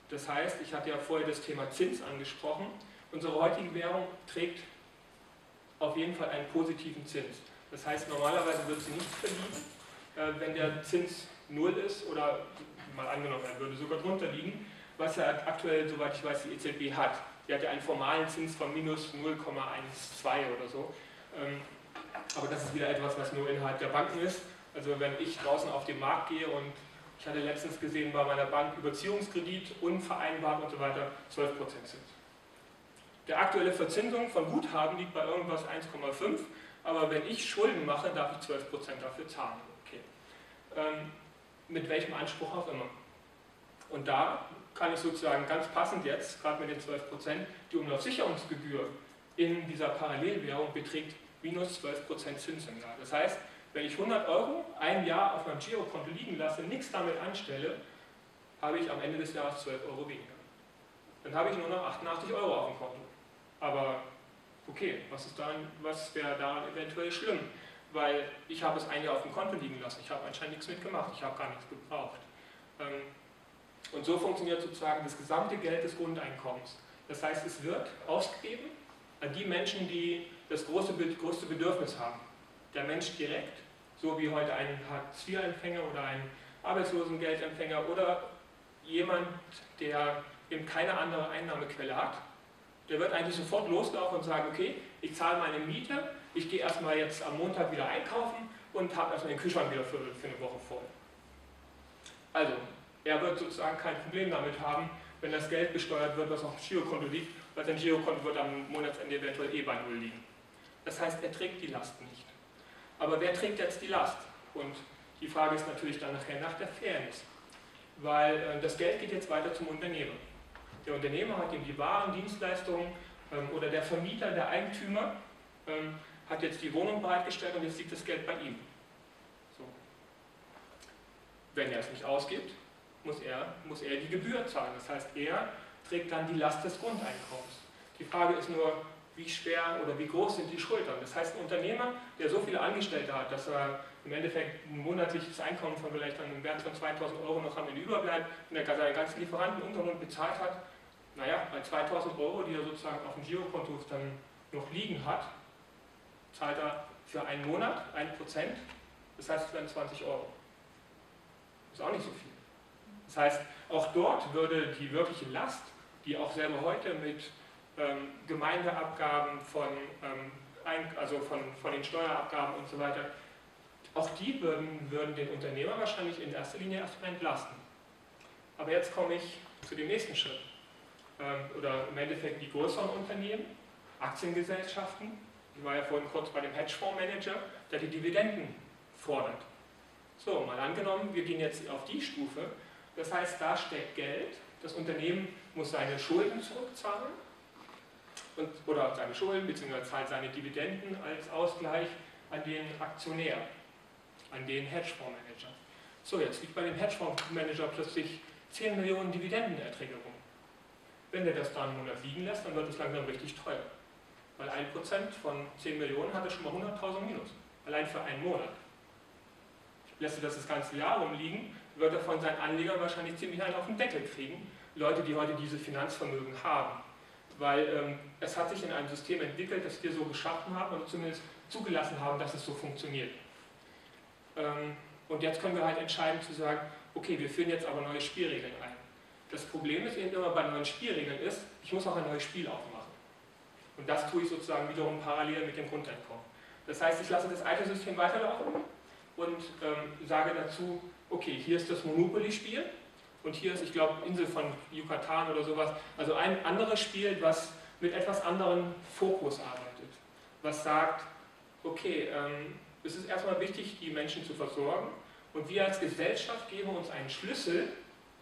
Das heißt, ich hatte ja vorher das Thema Zins angesprochen. Unsere heutige Währung trägt auf jeden Fall einen positiven Zins. Das heißt, normalerweise wird sie nichts verdienen, äh, wenn der Zins null ist oder mal angenommen, er würde sogar drunter liegen, was ja aktuell, soweit ich weiß, die E Z B hat. Die hat ja einen formalen Zins von minus null Komma zwölf oder so. Aber das ist wieder etwas, was nur innerhalb der Banken ist. Also wenn ich draußen auf den Markt gehe und ich hatte letztens gesehen bei meiner Bank Überziehungskredit, unvereinbart und so weiter, zwölf Prozent Zins. Der aktuelle Verzinsung von Guthaben liegt bei irgendwas eins Komma fünf, aber wenn ich Schulden mache, darf ich zwölf Prozent dafür zahlen. Okay. Mit welchem Anspruch auch immer. Und da kann ich sozusagen ganz passend jetzt, gerade mit den zwölf Prozent, die Umlaufsicherungsgebühr in dieser Parallelwährung beträgt minus zwölf Prozent Zins im Jahr. Das heißt, wenn ich hundert Euro ein Jahr auf meinem Girokonto liegen lasse, nichts damit anstelle, habe ich am Ende des Jahres zwölf Euro weniger. Dann habe ich nur noch achtundachtzig Euro auf dem Konto. Aber okay, was ist daran, was wäre daran eventuell schlimm? Weil ich habe es ein Jahr auf dem Konto liegen lassen, ich habe anscheinend nichts mitgemacht, ich habe gar nichts gebraucht. Und so funktioniert sozusagen das gesamte Geld des Grundeinkommens. Das heißt, es wird ausgegeben an die Menschen, die das große, größte Bedürfnis haben. Der Mensch direkt, so wie heute ein Hartz vier Empfänger oder ein Arbeitslosengeldempfänger oder jemand, der eben keine andere Einnahmequelle hat, der wird eigentlich sofort loslaufen und sagen, okay, ich zahle meine Miete, ich gehe erstmal jetzt am Montag wieder einkaufen und habe erstmal den Kühlschrank wieder für, für eine Woche voll. Also, er wird sozusagen kein Problem damit haben, wenn das Geld besteuert wird, was auf dem Girokonto liegt, weil sein Girokonto wird am Monatsende eventuell eh bei Null liegen. Das heißt, er trägt die Last nicht. Aber wer trägt jetzt die Last? Und die Frage ist natürlich dann nachher nach der Fairness. Weil äh, das Geld geht jetzt weiter zum Unternehmer. Der Unternehmer hat eben die Waren, Dienstleistungen ähm, oder der Vermieter, der Eigentümer, ähm, hat jetzt die Wohnung bereitgestellt und jetzt liegt das Geld bei ihm. So. Wenn er es nicht ausgibt, muss er, muss er die Gebühr zahlen. Das heißt, er trägt dann die Last des Grundeinkommens. Die Frage ist nur, wie schwer oder wie groß sind die Schultern. Das heißt, ein Unternehmer, der so viele Angestellte hat, dass er im Endeffekt ein monatliches Einkommen von vielleicht einem Wert von zweitausend Euro noch am Ende überbleibt und er seine ganzen Lieferanten unter und bezahlt hat, naja, bei zweitausend Euro, die er sozusagen auf dem Girokonto dann noch liegen hat, zahlt er für einen Monat ein Prozent, das heißt, es wären zwanzig Euro. Das ist auch nicht so viel. Das heißt, auch dort würde die wirkliche Last, die auch selber heute mit ähm, Gemeindeabgaben, von, ähm, ein, also von, von den Steuerabgaben und so weiter, auch die würden, würden den Unternehmer wahrscheinlich in erster Linie erstmal entlasten. Aber jetzt komme ich zu dem nächsten Schritt. Ähm, oder im Endeffekt die größeren Unternehmen, Aktiengesellschaften. Ich war ja vorhin kurz bei dem Hedgefondsmanager, der die Dividenden fordert. So, mal angenommen, wir gehen jetzt auf die Stufe. Das heißt, da steckt Geld, das Unternehmen muss seine Schulden zurückzahlen und, oder seine Schulden bzw. zahlt seine Dividenden als Ausgleich an den Aktionär, an den Hedgefondsmanager. So, jetzt liegt bei dem Hedgefondsmanager plötzlich zehn Millionen Dividendenerträge rum. Wenn der das dann einen Monat liegen lässt, dann wird es langsam richtig teuer. Weil ein Prozent von zehn Millionen hat er schon mal hunderttausend minus. Allein für einen Monat. Lässt er das das ganze Jahr rumliegen, wird er von seinen Anlegern wahrscheinlich ziemlich einen auf den Deckel kriegen, Leute, die heute diese Finanzvermögen haben. Weil ähm, es hat sich in einem System entwickelt, das wir so geschaffen haben und zumindest zugelassen haben, dass es so funktioniert. Ähm, und jetzt können wir halt entscheiden zu sagen, okay, wir führen jetzt aber neue Spielregeln ein. Das Problem ist eben immer bei neuen Spielregeln ist, ich muss auch ein neues Spiel aufmachen. Und das tue ich sozusagen wiederum parallel mit dem Grundeinkommen. Das heißt, ich lasse das alte System weiterlaufen und ähm, sage dazu, okay, hier ist das Monopoly-Spiel und hier ist, ich glaube, Insel von Yucatan oder sowas, also ein anderes Spiel, was mit etwas anderem Fokus arbeitet, was sagt, okay, ähm, es ist erstmal wichtig, die Menschen zu versorgen und wir als Gesellschaft geben uns einen Schlüssel,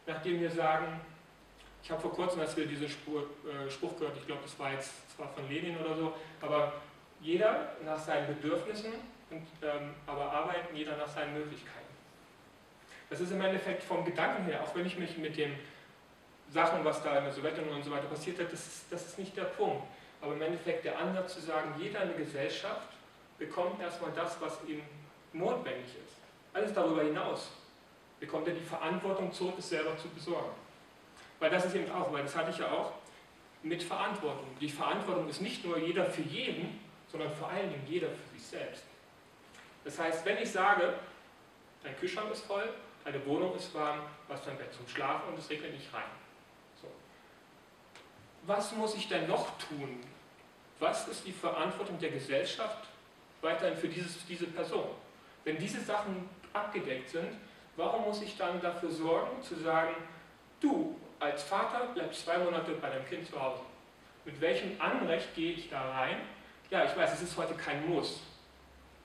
nachdem wir sagen, ich habe vor kurzem, als wir diesen Spruch, äh, Spruch gehört, ich glaube, das war jetzt zwar von Lenin oder so, aber jeder nach seinen Bedürfnissen, und, ähm, aber arbeiten jeder nach seinen Möglichkeiten. Das ist im Endeffekt vom Gedanken her, auch wenn ich mich mit den Sachen, was da in der Sowjetunion und so weiter passiert hat, das ist, das ist nicht der Punkt. Aber im Endeffekt der Ansatz zu sagen, jeder in der Gesellschaft bekommt erstmal das, was ihm notwendig ist. Alles darüber hinaus bekommt er die Verantwortung zurück, es selber zu besorgen. Weil das ist eben auch, weil das hatte ich ja auch, mit Verantwortung. Die Verantwortung ist nicht nur jeder für jeden, sondern vor allen Dingen jeder für sich selbst. Das heißt, wenn ich sage, dein Kühlschrank ist voll, deine Wohnung ist warm, du hast dein Bett zum Schlafen und es regnet nicht rein. So. Was muss ich denn noch tun? Was ist die Verantwortung der Gesellschaft weiterhin für dieses, diese Person? Wenn diese Sachen abgedeckt sind, warum muss ich dann dafür sorgen, zu sagen, du als Vater bleibst zwei Monate bei deinem Kind zu Hause? Mit welchem Anrecht gehe ich da rein? Ja, ich weiß, es ist heute kein Muss,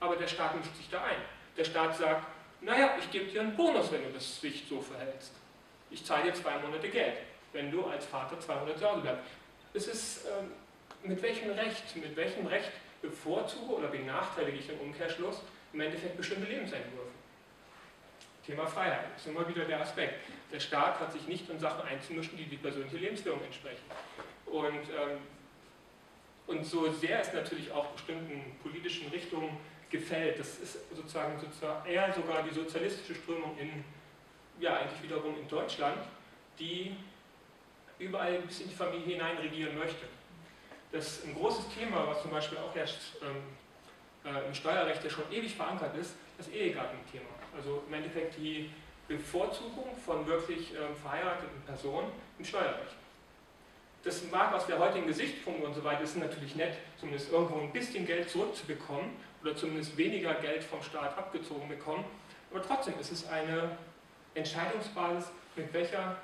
aber der Staat mischt sich da ein. Der Staat sagt, naja, ich gebe dir einen Bonus, wenn du das dich so verhältst. Ich zahle dir zwei Monate Geld, wenn du als Vater zwei Monate zu Hause bleibst. Es ist, ähm, mit welchem Recht, mit welchem Recht bevorzuge oder benachteilige ich im Umkehrschluss im Endeffekt bestimmte Lebensentwürfe? Thema Freiheit, das ist immer wieder der Aspekt. Der Staat hat sich nicht in Sachen einzumischen, die die persönliche Lebensführung entsprechen. Und, ähm, und so sehr es natürlich auch bestimmten politischen Richtungen gefällt, das ist sozusagen, sozusagen eher sogar die sozialistische Strömung in, ja eigentlich wiederum in Deutschland, die überall bis in die Familie hinein regieren möchte. Das ist ein großes Thema, was zum Beispiel auch erst ähm, äh, im Steuerrecht ja schon ewig verankert ist, das Ehegattenthema. Also im Endeffekt die Bevorzugung von wirklich ähm, verheirateten Personen im Steuerrecht. Das mag aus der heutigen Gesichtspunkten und so weiter, ist natürlich nett, zumindest irgendwo ein bisschen Geld zurückzubekommen oder zumindest weniger Geld vom Staat abgezogen bekommen. Aber trotzdem ist es eine Entscheidungsbasis, mit welcher,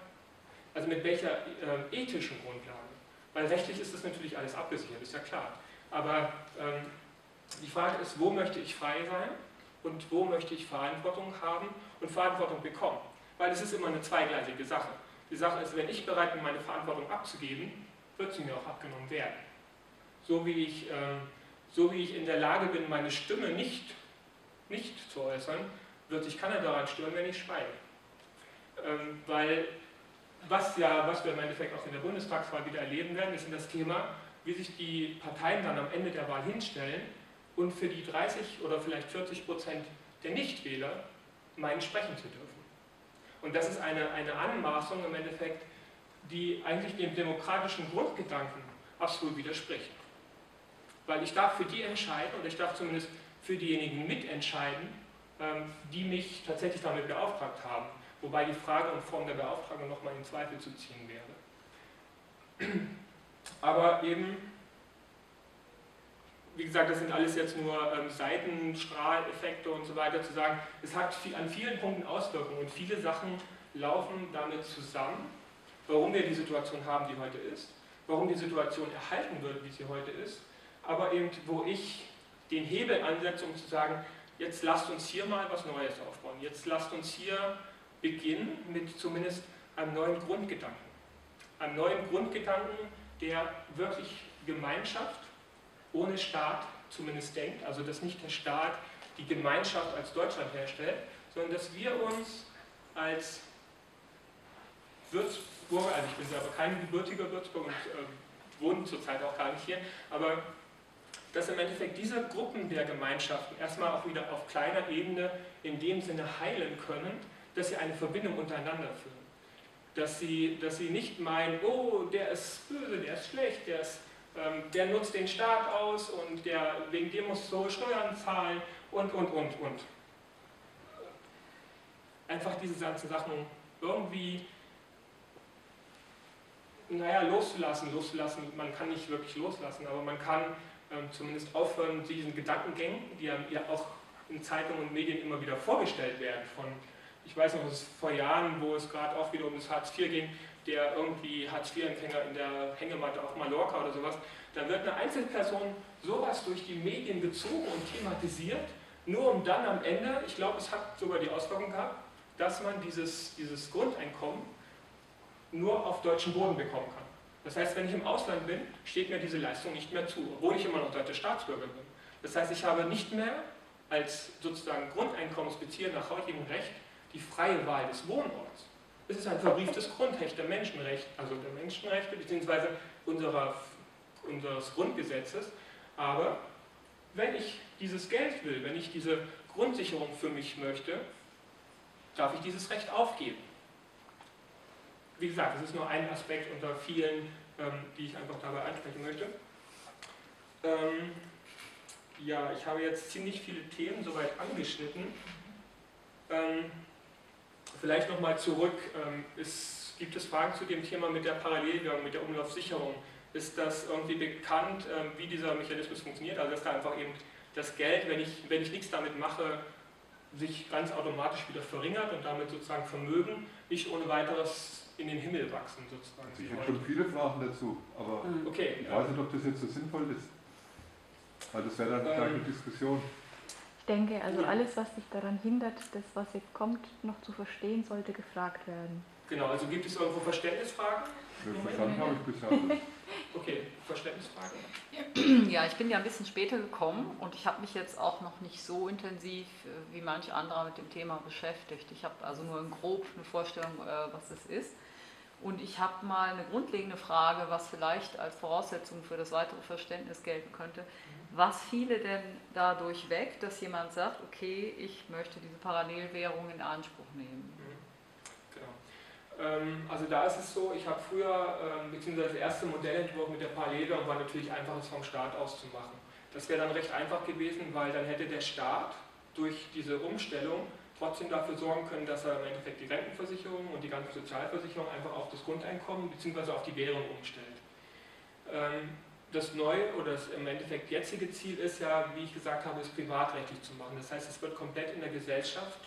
also mit welcher äh, ethischen Grundlage. Weil rechtlich ist das natürlich alles abgesichert, ist ja klar. Aber ähm, die Frage ist, wo möchte ich frei sein? Und wo möchte ich Verantwortung haben und Verantwortung bekommen? Weil es ist immer eine zweigleisige Sache. Die Sache ist, wenn ich bereit bin, meine Verantwortung abzugeben, wird sie mir auch abgenommen werden. So wie ich, äh, so wie ich in der Lage bin, meine Stimme nicht, nicht zu äußern, wird sich keiner daran stören, wenn ich schweige. Ähm, weil was, ja, was wir im Endeffekt auch in der Bundestagswahl wieder erleben werden, ist das Thema, wie sich die Parteien dann am Ende der Wahl hinstellen und für die dreißig oder vielleicht vierzig Prozent der Nichtwähler meinen, sprechen zu dürfen. Und das ist eine, eine Anmaßung im Endeffekt, die eigentlich dem demokratischen Grundgedanken absolut widerspricht. Weil ich darf für die entscheiden, oder ich darf zumindest für diejenigen mitentscheiden, die mich tatsächlich damit beauftragt haben. Wobei die Frage und Form der Beauftragung nochmal in Zweifel zu ziehen wäre. Aber eben, wie gesagt, das sind alles jetzt nur ähm, Seitenstrahleffekte und so weiter, zu sagen, es hat viel, an vielen Punkten Auswirkungen und viele Sachen laufen damit zusammen, warum wir die Situation haben, die heute ist, warum die Situation erhalten wird, wie sie heute ist, aber eben, wo ich den Hebel ansetze, um zu sagen, jetzt lasst uns hier mal was Neues aufbauen, jetzt lasst uns hier beginnen mit zumindest einem neuen Grundgedanken, einem neuen Grundgedanken, der wirklich Gemeinschaft ohne Staat zumindest denkt, also dass nicht der Staat die Gemeinschaft als Deutschland herstellt, sondern dass wir uns als Würzburger, also ich bin selber kein gebürtiger Würzburger und äh, wohne zurzeit auch gar nicht hier, aber dass im Endeffekt diese Gruppen der Gemeinschaften erstmal auch wieder auf kleiner Ebene in dem Sinne heilen können, dass sie eine Verbindung untereinander führen. dass sie, dass sie nicht meinen, oh, der ist böse, der ist schlecht, der, ist, ähm, der nutzt den Staat aus und der, wegen dem muss so Steuern zahlen und, und, und, und. Einfach diese ganzen Sachen irgendwie, naja, loszulassen, loszulassen, man kann nicht wirklich loslassen, aber man kann ähm, zumindest aufhören, diesen Gedankengängen, die ja auch in Zeitungen und Medien immer wieder vorgestellt werden, von, ich weiß noch, es ist vor Jahren, wo es gerade auch wieder um das Hartz vier ging, der irgendwie Hartz vier Empfänger in der Hängematte auf Mallorca oder sowas, da wird eine Einzelperson sowas durch die Medien gezogen und thematisiert, nur um dann am Ende, ich glaube, es hat sogar die Auswirkung gehabt, dass man dieses, dieses Grundeinkommen nur auf deutschem Boden bekommen kann. Das heißt, wenn ich im Ausland bin, steht mir diese Leistung nicht mehr zu, obwohl ich immer noch deutsche Staatsbürger bin. Das heißt, ich habe nicht mehr als sozusagen Grundeinkommensbezieher nach heutigem Recht die freie Wahl des Wohnorts. Es ist ein verbrieftes Grundrecht der Menschenrechte, also der Menschenrechte bzw. unserer, unseres Grundgesetzes. Aber wenn ich dieses Geld will, wenn ich diese Grundsicherung für mich möchte, darf ich dieses Recht aufgeben. Wie gesagt, das ist nur ein Aspekt unter vielen, ähm, die ich einfach dabei ansprechen möchte. Ähm, ja, ich habe jetzt ziemlich viele Themen soweit angeschnitten. Ähm, vielleicht nochmal zurück, ähm, ist, gibt es Fragen zu dem Thema mit der Parallelwährung, mit der Umlaufsicherung? Ist das irgendwie bekannt, ähm, wie dieser Mechanismus funktioniert? Also dass da einfach eben das Geld, wenn ich, wenn ich nichts damit mache, sich ganz automatisch wieder verringert und damit sozusagen Vermögen nicht ohne weiteres in den Himmel wachsen sozusagen. Also ich habe schon viele Fragen dazu, aber okay, ich weiß nicht, ob das jetzt so sinnvoll ist. Weil das wäre dann ähm, eine Diskussion. Ich denke, also alles, was sich daran hindert, das, was jetzt kommt, noch zu verstehen, sollte gefragt werden. Genau, also gibt es irgendwo Verständnisfragen? Verstanden habe ich bisher alles. Okay, Verständnisfragen. Ja, ich bin ja ein bisschen später gekommen und ich habe mich jetzt auch noch nicht so intensiv wie manch anderer mit dem Thema beschäftigt. Ich habe also nur grob eine Vorstellung, was es ist. Und ich habe mal eine grundlegende Frage, was vielleicht als Voraussetzung für das weitere Verständnis gelten könnte. Was fiele denn dadurch weg, dass jemand sagt, okay, ich möchte diese Parallelwährung in Anspruch nehmen? Also da ist es so, ich habe früher, beziehungsweise das erste Modellentwurf mit der Parallelwährung war natürlich einfach, es vom Staat aus zu machen. Das wäre dann recht einfach gewesen, weil dann hätte der Staat durch diese Umstellung trotzdem dafür sorgen können, dass er im Endeffekt die Rentenversicherung und die ganze Sozialversicherung einfach auf das Grundeinkommen beziehungsweise auf die Währung umstellt. Das neue oder das im Endeffekt jetzige Ziel ist ja, wie ich gesagt habe, es privatrechtlich zu machen. Das heißt, es wird komplett in der Gesellschaft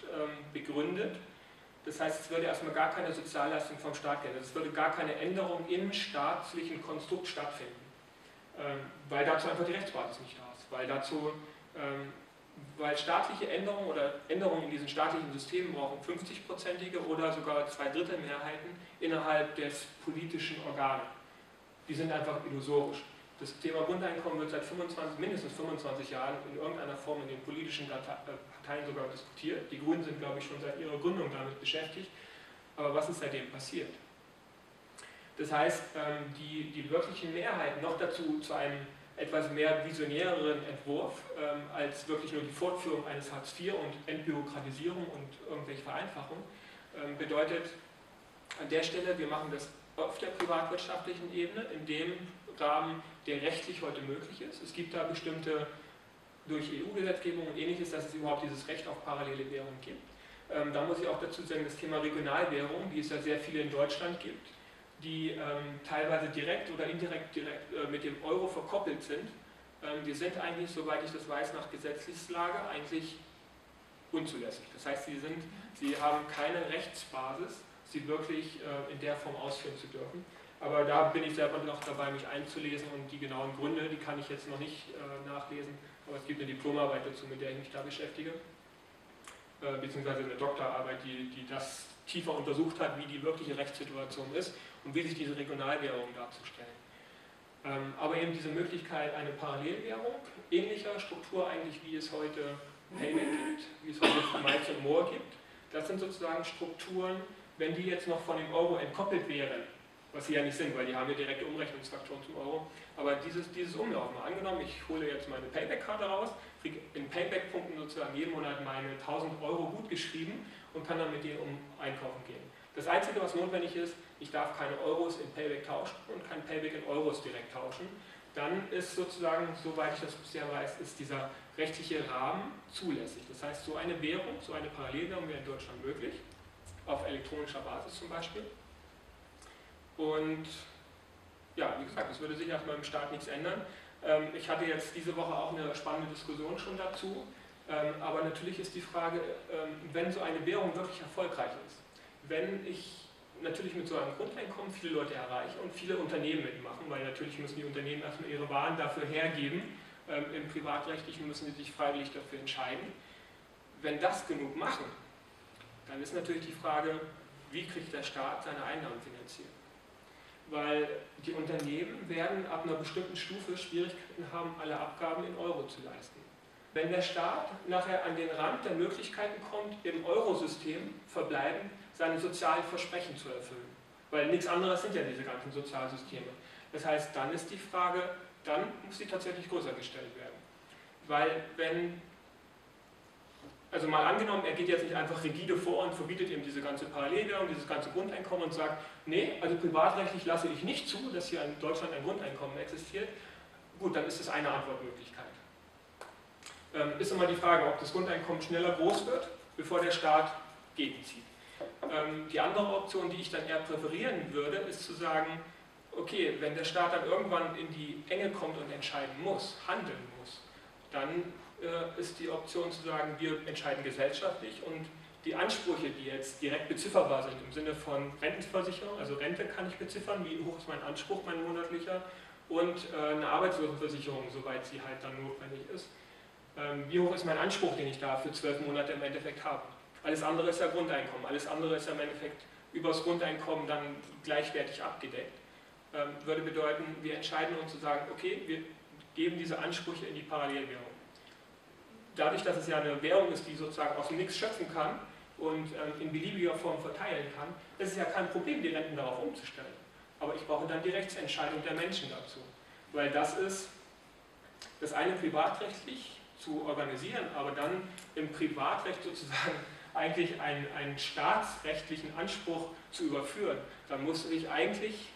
begründet. Das heißt, es würde erstmal gar keine Sozialleistung vom Staat geben. Es würde gar keine Änderung im staatlichen Konstrukt stattfinden, weil dazu einfach die Rechtsbasis nicht da ist. Weil, dazu, weil staatliche Änderungen oder Änderungen in diesen staatlichen Systemen brauchen fünfzigprozentige oder sogar zwei Drittel Mehrheiten innerhalb des politischen Organes. Die sind einfach illusorisch. Das Thema Grundeinkommen wird seit fünfundzwanzig, mindestens fünfundzwanzig Jahren in irgendeiner Form in den politischen Parteien sogar diskutiert. Die Grünen sind, glaube ich, schon seit ihrer Gründung damit beschäftigt. Aber was ist seitdem passiert? Das heißt, die, die wirklichen Mehrheiten noch dazu zu einem etwas mehr visionäreren Entwurf, als wirklich nur die Fortführung eines Hartz vier und Entbürokratisierung und irgendwelche Vereinfachung, bedeutet an der Stelle, wir machen das auf der privatwirtschaftlichen Ebene, in dem Rahmen, der rechtlich heute möglich ist. Es gibt da bestimmte, durch E U-Gesetzgebung und ähnliches, dass es überhaupt dieses Recht auf parallele Währung gibt. Ähm, da muss ich auch dazu sagen, das Thema Regionalwährung, die es ja sehr viele in Deutschland gibt, die ähm, teilweise direkt oder indirekt direkt, äh, mit dem Euro verkoppelt sind. Ähm, die sind eigentlich, soweit ich das weiß, nach Gesetzeslage eigentlich unzulässig. Das heißt, sie, sind, sie haben keine Rechtsbasis, sie wirklich äh, in der Form ausführen zu dürfen. Aber da bin ich selber noch dabei, mich einzulesen und die genauen Gründe, die kann ich jetzt noch nicht äh, nachlesen, aber es gibt eine Diplomarbeit dazu, mit der ich mich da beschäftige, äh, beziehungsweise eine Doktorarbeit, die, die das tiefer untersucht hat, wie die wirkliche Rechtssituation ist und wie sich diese Regionalwährung darzustellen. Ähm, aber eben diese Möglichkeit, eine Parallelwährung ähnlicher Struktur eigentlich, wie es heute Payment gibt, wie es heute Miles and More gibt, das sind sozusagen Strukturen, wenn die jetzt noch von dem Euro entkoppelt wären, was sie ja nicht sind, weil die haben ja direkte Umrechnungsfaktoren zum Euro. Aber dieses, dieses Umlaufen, mal angenommen, ich hole jetzt meine Payback-Karte raus, kriege in Payback-Punkten sozusagen jeden Monat meine tausend Euro gut geschrieben und kann dann mit denen um einkaufen gehen. Das Einzige, was notwendig ist, ich darf keine Euros in Payback tauschen und kein Payback in Euros direkt tauschen. Dann ist sozusagen, soweit ich das bisher weiß, ist dieser rechtliche Rahmen zulässig. Das heißt, so eine Währung, so eine Parallelwährung wäre in Deutschland möglich, auf elektronischer Basis zum Beispiel. Und ja, wie gesagt, es würde sich erstmal im Staat nichts ändern. Ich hatte jetzt diese Woche auch eine spannende Diskussion schon dazu, aber natürlich ist die Frage, wenn so eine Währung wirklich erfolgreich ist, wenn ich natürlich mit so einem Grundeinkommen viele Leute erreiche und viele Unternehmen mitmachen, weil natürlich müssen die Unternehmen erstmal ihre Waren dafür hergeben, im Privatrechtlichen müssen sie sich freiwillig dafür entscheiden. Wenn das genug machen, dann ist natürlich die Frage, wie kriegt der Staat seine Einnahmen finanziert? Weil die Unternehmen werden ab einer bestimmten Stufe Schwierigkeiten haben, alle Abgaben in Euro zu leisten. Wenn der Staat nachher an den Rand der Möglichkeiten kommt, im Eurosystem verbleiben, seine sozialen Versprechen zu erfüllen. Weil nichts anderes sind ja diese ganzen Sozialsysteme. Das heißt, dann ist die Frage, dann muss sie tatsächlich größer gestellt werden. Weil wenn, also mal angenommen, er geht jetzt nicht einfach rigide vor und verbietet eben diese ganze Parallelwährung, dieses ganze Grundeinkommen und sagt, nee, also privatrechtlich lasse ich nicht zu, dass hier in Deutschland ein Grundeinkommen existiert. Gut, dann ist das eine Antwortmöglichkeit. Ähm, ist immer die Frage, ob das Grundeinkommen schneller groß wird, bevor der Staat gegenzieht. Ähm, die andere Option, die ich dann eher präferieren würde, ist zu sagen, okay, wenn der Staat dann irgendwann in die Enge kommt und entscheiden muss, handeln muss, dann äh, ist die Option zu sagen, wir entscheiden gesellschaftlich und die Ansprüche, die jetzt direkt bezifferbar sind, im Sinne von Rentenversicherung, also Rente kann ich beziffern, wie hoch ist mein Anspruch, mein monatlicher, und äh, eine Arbeitslosenversicherung, soweit sie halt dann notwendig ist, ähm, wie hoch ist mein Anspruch, den ich da für zwölf Monate im Endeffekt habe. Alles andere ist ja Grundeinkommen, alles andere ist ja im Endeffekt übers Grundeinkommen dann gleichwertig abgedeckt. Würde bedeuten, wir entscheiden uns zu sagen, okay, wir geben diese Ansprüche in die Parallelwährung. Dadurch, dass es ja eine Währung ist, die sozusagen aus dem Nix schöpfen kann und in beliebiger Form verteilen kann, ist es ja kein Problem, die Renten darauf umzustellen. Aber ich brauche dann die Rechtsentscheidung der Menschen dazu. Weil das ist, das eine privatrechtlich zu organisieren, aber dann im Privatrecht sozusagen eigentlich einen, einen staatsrechtlichen Anspruch zu überführen, dann muss ich eigentlich,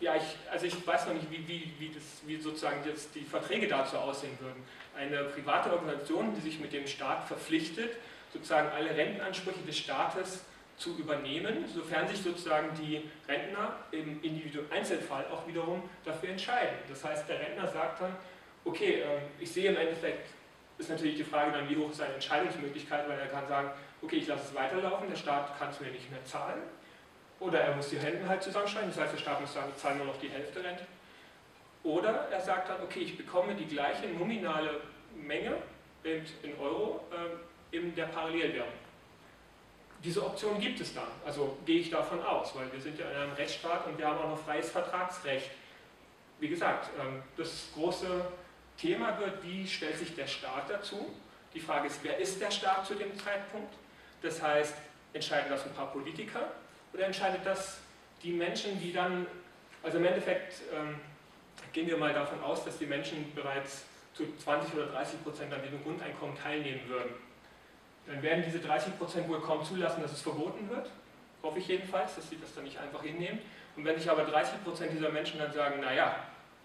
ja, ich, also ich weiß noch nicht, wie, wie, wie, das, wie sozusagen jetzt die Verträge dazu aussehen würden. Eine private Organisation, die sich mit dem Staat verpflichtet, sozusagen alle Rentenansprüche des Staates zu übernehmen, sofern sich sozusagen die Rentner im individuellen Einzelfall auch wiederum dafür entscheiden. Das heißt, der Rentner sagt dann, okay, ich sehe im Endeffekt, ist natürlich die Frage dann, wie hoch ist seine Entscheidungsmöglichkeit, weil er kann sagen, okay, ich lasse es weiterlaufen, der Staat kann es mir nicht mehr zahlen. Oder er muss die Renten halt zusammenschneiden, das heißt, der Staat muss sagen, ich zahle nur noch die Hälfte Rente. Oder er sagt dann, okay, ich bekomme die gleiche nominale Menge in Euro in der Parallelwährung. Diese Option gibt es dann, also gehe ich davon aus, weil wir sind ja in einem Rechtsstaat und wir haben auch noch freies Vertragsrecht. Wie gesagt, das große Thema wird, wie stellt sich der Staat dazu? Die Frage ist, wer ist der Staat zu dem Zeitpunkt? Das heißt, entscheiden das ein paar Politiker oder entscheidet das die Menschen, die dann, also im Endeffekt ähm, gehen wir mal davon aus, dass die Menschen bereits zu zwanzig oder dreißig Prozent an diesem Grundeinkommen teilnehmen würden. Dann werden diese dreißig Prozent wohl kaum zulassen, dass es verboten wird, hoffe ich jedenfalls, dass sie das dann nicht einfach hinnehmen. Und wenn sich aber dreißig Prozent dieser Menschen dann sagen, naja,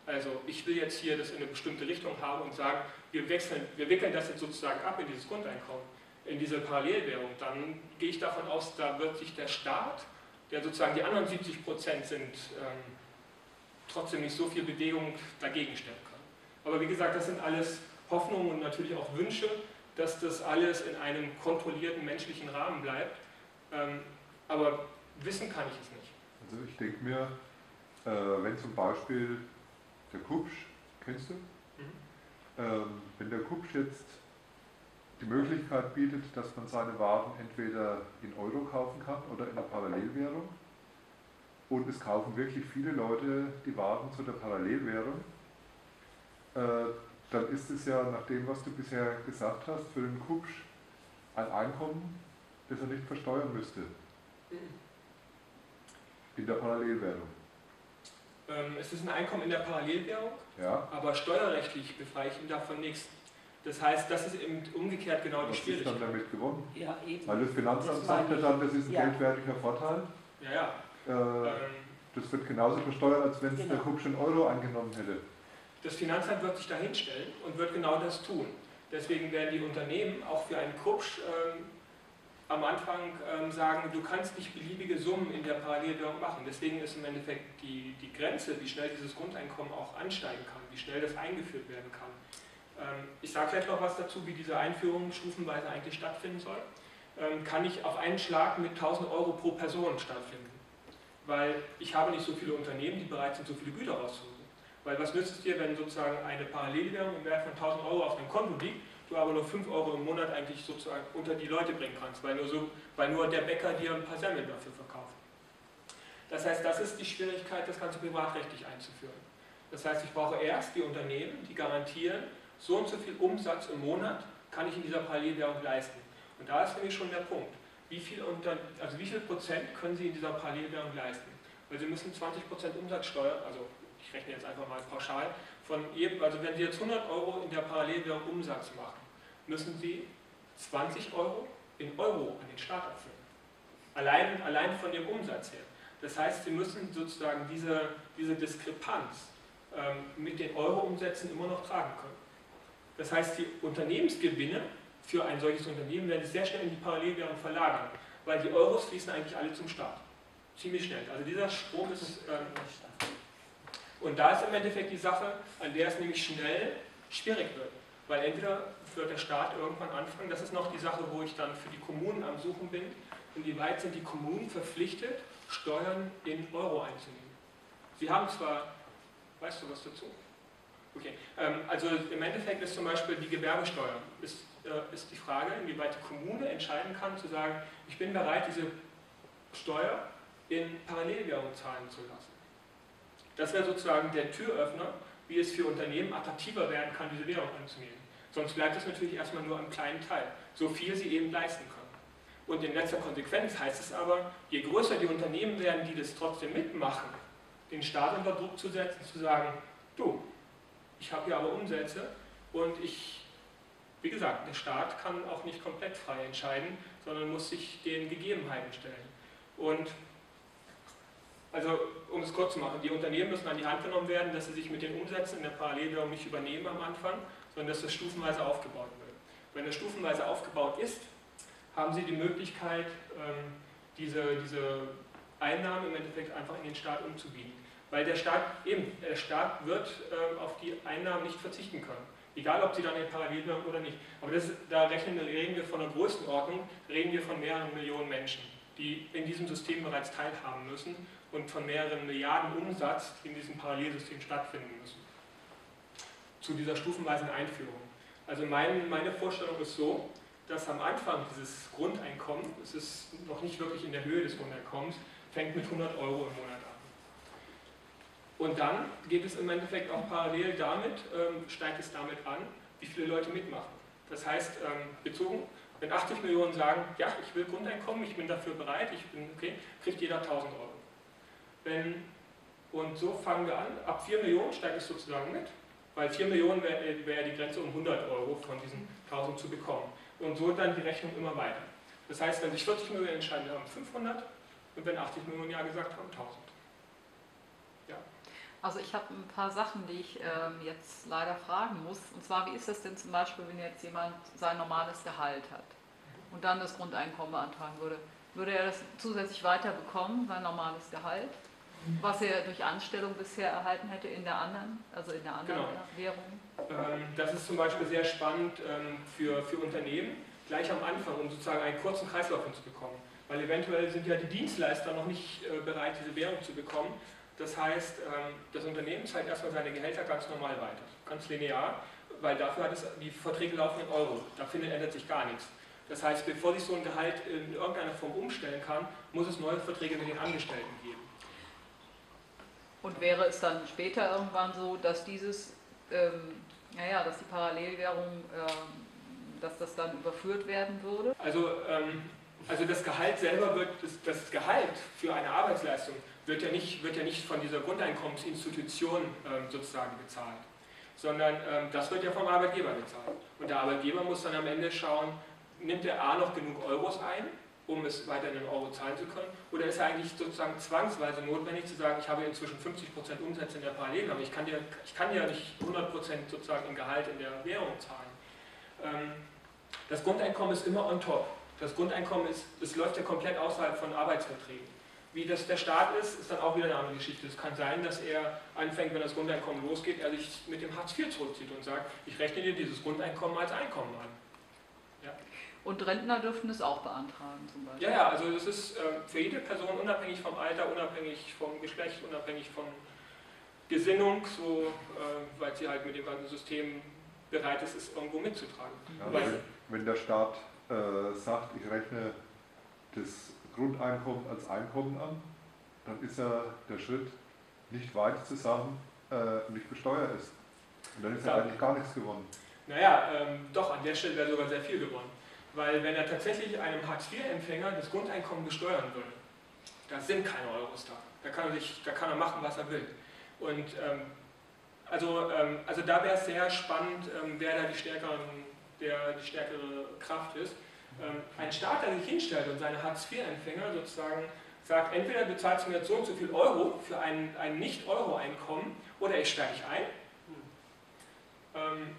also ich will jetzt hier das in eine bestimmte Richtung haben und sagen, wir wechseln, wir wickeln das jetzt sozusagen ab in dieses Grundeinkommen, in diese Parallelwährung, dann gehe ich davon aus, da wird sich der Staat, der sozusagen die anderen siebzig Prozent sind, ähm, trotzdem nicht so viel Bewegung dagegen stellen kann. Aber wie gesagt, das sind alles Hoffnungen und natürlich auch Wünsche, dass das alles in einem kontrollierten menschlichen Rahmen bleibt. Ähm, aber wissen kann ich es nicht. Also ich denke mir, äh, wenn zum Beispiel der Kupsch, kennst du? Mhm. Ähm, wenn der Kupsch jetzt die Möglichkeit bietet, dass man seine Waren entweder in Euro kaufen kann oder in einer Parallelwährung und es kaufen wirklich viele Leute die Waren zu der Parallelwährung, äh, dann ist es ja nach dem, was du bisher gesagt hast, für den Kupsch ein Einkommen, das er nicht versteuern müsste. Mhm. In der Parallelwährung. Es ist ein Einkommen in der Parallelwährung, ja, aber steuerrechtlich befreie ich ihn davon nichts. Das heißt, das ist eben umgekehrt genau die Schwierigkeit. Was ist dann damit gewonnen? Ja, eben. Weil das Finanzamt sagt ja dann, das ist ein ja. geldwertiger Vorteil. Ja, ja. Äh, ähm, das wird genauso besteuert, als wenn es genau. der Kupp schon Euro angenommen hätte. Das Finanzamt wird sich da hinstellen und wird genau das tun. Deswegen werden die Unternehmen auch für einen Kupsch ähm, am Anfang ähm, sagen, du kannst nicht beliebige Summen in der Parallelwährung machen. Deswegen ist im Endeffekt die, die Grenze, wie schnell dieses Grundeinkommen auch ansteigen kann, wie schnell das eingeführt werden kann. Ähm, ich sage gleich noch was dazu, wie diese Einführung stufenweise eigentlich stattfinden soll. Ähm, kann nicht auf einen Schlag mit tausend Euro pro Person stattfinden. Weil ich habe nicht so viele Unternehmen, die bereit sind, so viele Güter rauszuholen. Weil was nützt es dir, wenn sozusagen eine Parallelwährung im Wert von tausend Euro auf deinem Konto liegt, du aber nur fünf Euro im Monat eigentlich sozusagen unter die Leute bringen kannst, weil nur, so, weil nur der Bäcker dir ein paar Semmeln dafür verkauft. Das heißt, das ist die Schwierigkeit, das Ganze privatrechtlich einzuführen. Das heißt, ich brauche erst die Unternehmen, die garantieren, so und so viel Umsatz im Monat kann ich in dieser Parallelwährung leisten. Und da ist nämlich schon der Punkt, wie viel, unter, also wie viel Prozent können sie in dieser Parallelwährung leisten? Weil sie müssen zwanzig Prozent Umsatzsteuer, also ich rechne jetzt einfach mal pauschal, von jedem, also wenn Sie jetzt hundert Euro in der Parallelwährung Umsatz machen, müssen Sie zwanzig Euro in Euro an den Staat abführen. Allein, allein von dem Umsatz her. Das heißt, Sie müssen sozusagen diese, diese Diskrepanz ähm, mit den Euro-Umsätzen immer noch tragen können. Das heißt, die Unternehmensgewinne für ein solches Unternehmen werden sehr schnell in die Parallelwährung verlagern, weil die Euros fließen eigentlich alle zum Staat. Ziemlich schnell. Also dieser Strom ist... Ähm, Und da ist im Endeffekt die Sache, an der es nämlich schnell schwierig wird. Weil entweder wird der Staat irgendwann anfangen, das ist noch die Sache, wo ich dann für die Kommunen am Suchen bin, inwieweit sind die Kommunen verpflichtet, Steuern in Euro einzunehmen. Sie haben zwar, weißt du was dazu? Okay, also im Endeffekt ist zum Beispiel die Gewerbesteuer, ist, ist die Frage, inwieweit die Kommune entscheiden kann, zu sagen, ich bin bereit, diese Steuer in Parallelwährung zahlen zu lassen. Das wäre sozusagen der Türöffner, wie es für Unternehmen attraktiver werden kann, diese Währung anzunehmen. Sonst bleibt es natürlich erstmal nur einem kleinen Teil, so viel sie eben leisten können. Und in letzter Konsequenz heißt es aber, je größer die Unternehmen werden, die das trotzdem mitmachen, den Staat unter Druck zu setzen, zu sagen, du, ich habe hier aber Umsätze und ich, wie gesagt, der Staat kann auch nicht komplett frei entscheiden, sondern muss sich den Gegebenheiten stellen. Und also, um es kurz zu machen, die Unternehmen müssen an die Hand genommen werden, dass sie sich mit den Umsätzen in der Parallelwährung nicht übernehmen am Anfang, sondern dass das stufenweise aufgebaut wird. Wenn das stufenweise aufgebaut ist, haben sie die Möglichkeit, diese, diese Einnahmen im Endeffekt einfach in den Staat umzubieten. Weil der Staat, eben, der Staat wird auf die Einnahmen nicht verzichten können. Egal, ob sie dann in Parallelwährung oder nicht. Aber das, da rechnen, reden wir von einer Größenordnung, reden wir von mehreren Millionen Menschen, die in diesem System bereits teilhaben müssen und von mehreren Milliarden Umsatz, die in diesem Parallelsystem stattfinden müssen. Zu dieser stufenweisen Einführung. Also mein, meine Vorstellung ist so, dass am Anfang dieses Grundeinkommen, es ist noch nicht wirklich in der Höhe des Grundeinkommens, fängt mit hundert Euro im Monat an. Und dann geht es im Endeffekt auch parallel damit, ähm, steigt es damit an, wie viele Leute mitmachen. Das heißt, ähm, bezogen, wenn achtzig Millionen sagen, ja, ich will Grundeinkommen, ich bin dafür bereit, ich bin okay, kriegt jeder tausend Euro. Wenn, und so fangen wir an, ab vier Millionen steigt es sozusagen mit, weil vier Millionen wäre wär die Grenze, um hundert Euro von diesen tausend zu bekommen. Und so dann die Rechnung immer weiter. Das heißt, wenn sich vierzig Millionen entscheiden, haben fünfhundert und wenn achtzig Millionen ja gesagt haben, tausend. Ja. Also ich habe ein paar Sachen, die ich ähm, jetzt leider fragen muss. Und zwar, wie ist das denn zum Beispiel, wenn jetzt jemand sein normales Gehalt hat und dann das Grundeinkommen beantragen würde? Würde er das zusätzlich weiter bekommen, sein normales Gehalt, was er durch Anstellung bisher erhalten hätte in der anderen, also in der anderen genau. Währung? Das ist zum Beispiel sehr spannend für, für Unternehmen, gleich am Anfang, um sozusagen einen kurzen Kreislauf hinzubekommen. Weil eventuell sind ja die Dienstleister noch nicht bereit, diese Währung zu bekommen. Das heißt, das Unternehmen zahlt erstmal seine Gehälter ganz normal weiter, ganz linear, weil dafür hat es, die Verträge laufen in Euro, da findet, ändert sich gar nichts. Das heißt, bevor sich so ein Gehalt in irgendeiner Form umstellen kann, muss es neue Verträge mit den Angestellten geben. Und wäre es dann später irgendwann so, dass dieses, ähm, naja, dass die Parallelwährung, ähm, dass das dann überführt werden würde? Also, ähm, also das Gehalt selber wird, das, das Gehalt für eine Arbeitsleistung wird ja nicht, wird ja nicht von dieser Grundeinkommensinstitution ähm, sozusagen bezahlt, sondern ähm, das wird ja vom Arbeitgeber bezahlt. Und der Arbeitgeber muss dann am Ende schauen, nimmt er A noch genug Euros ein, um es weiter in den Euro zahlen zu können, oder ist er eigentlich sozusagen zwangsweise notwendig zu sagen, ich habe inzwischen fünfzig Prozent Umsätze in der Parallelen, aber ich kann ja, ich kann ja nicht hundert Prozent sozusagen im Gehalt in der Währung zahlen. Ähm, das Grundeinkommen ist immer on top. Das Grundeinkommen ist, es läuft ja komplett außerhalb von Arbeitsverträgen. Wie das der Staat ist, ist dann auch wieder eine andere Geschichte. Es kann sein, dass er anfängt, wenn das Grundeinkommen losgeht, er sich mit dem Hartz vier zurückzieht und sagt, ich rechne dir dieses Grundeinkommen als Einkommen an. Ja. Und Rentner dürften es auch beantragen zum Beispiel? Ja, ja, also das ist äh, für jede Person unabhängig vom Alter, unabhängig vom Geschlecht, unabhängig von Gesinnung, so, äh, weil sie halt mit dem ganzen System bereit ist, es irgendwo mitzutragen. Ja, weil, wenn der Staat äh, sagt, ich rechne das Grundeinkommen als Einkommen an, dann ist ja der Schritt nicht weit zu sagen, äh, nicht besteuert ist. Und dann ist ja eigentlich gar nichts gewonnen. Naja, ähm, doch, an der Stelle wäre sogar sehr viel gewonnen. Weil wenn er tatsächlich einem Hartz vier Empfänger das Grundeinkommen besteuern würde, da sind keine Euros da. Da kann er, sich, da kann er machen, was er will. Und ähm, also, ähm, also da wäre es sehr spannend, ähm, wer da die, stärkeren, der die stärkere Kraft ist. Ein Staat, der sich hinstellt und seine Hartz vier Empfänger sozusagen sagt, entweder bezahlst du mir jetzt so und so viel Euro für ein, ein Nicht-Euro-Einkommen oder ich sperre dich ein. Ähm,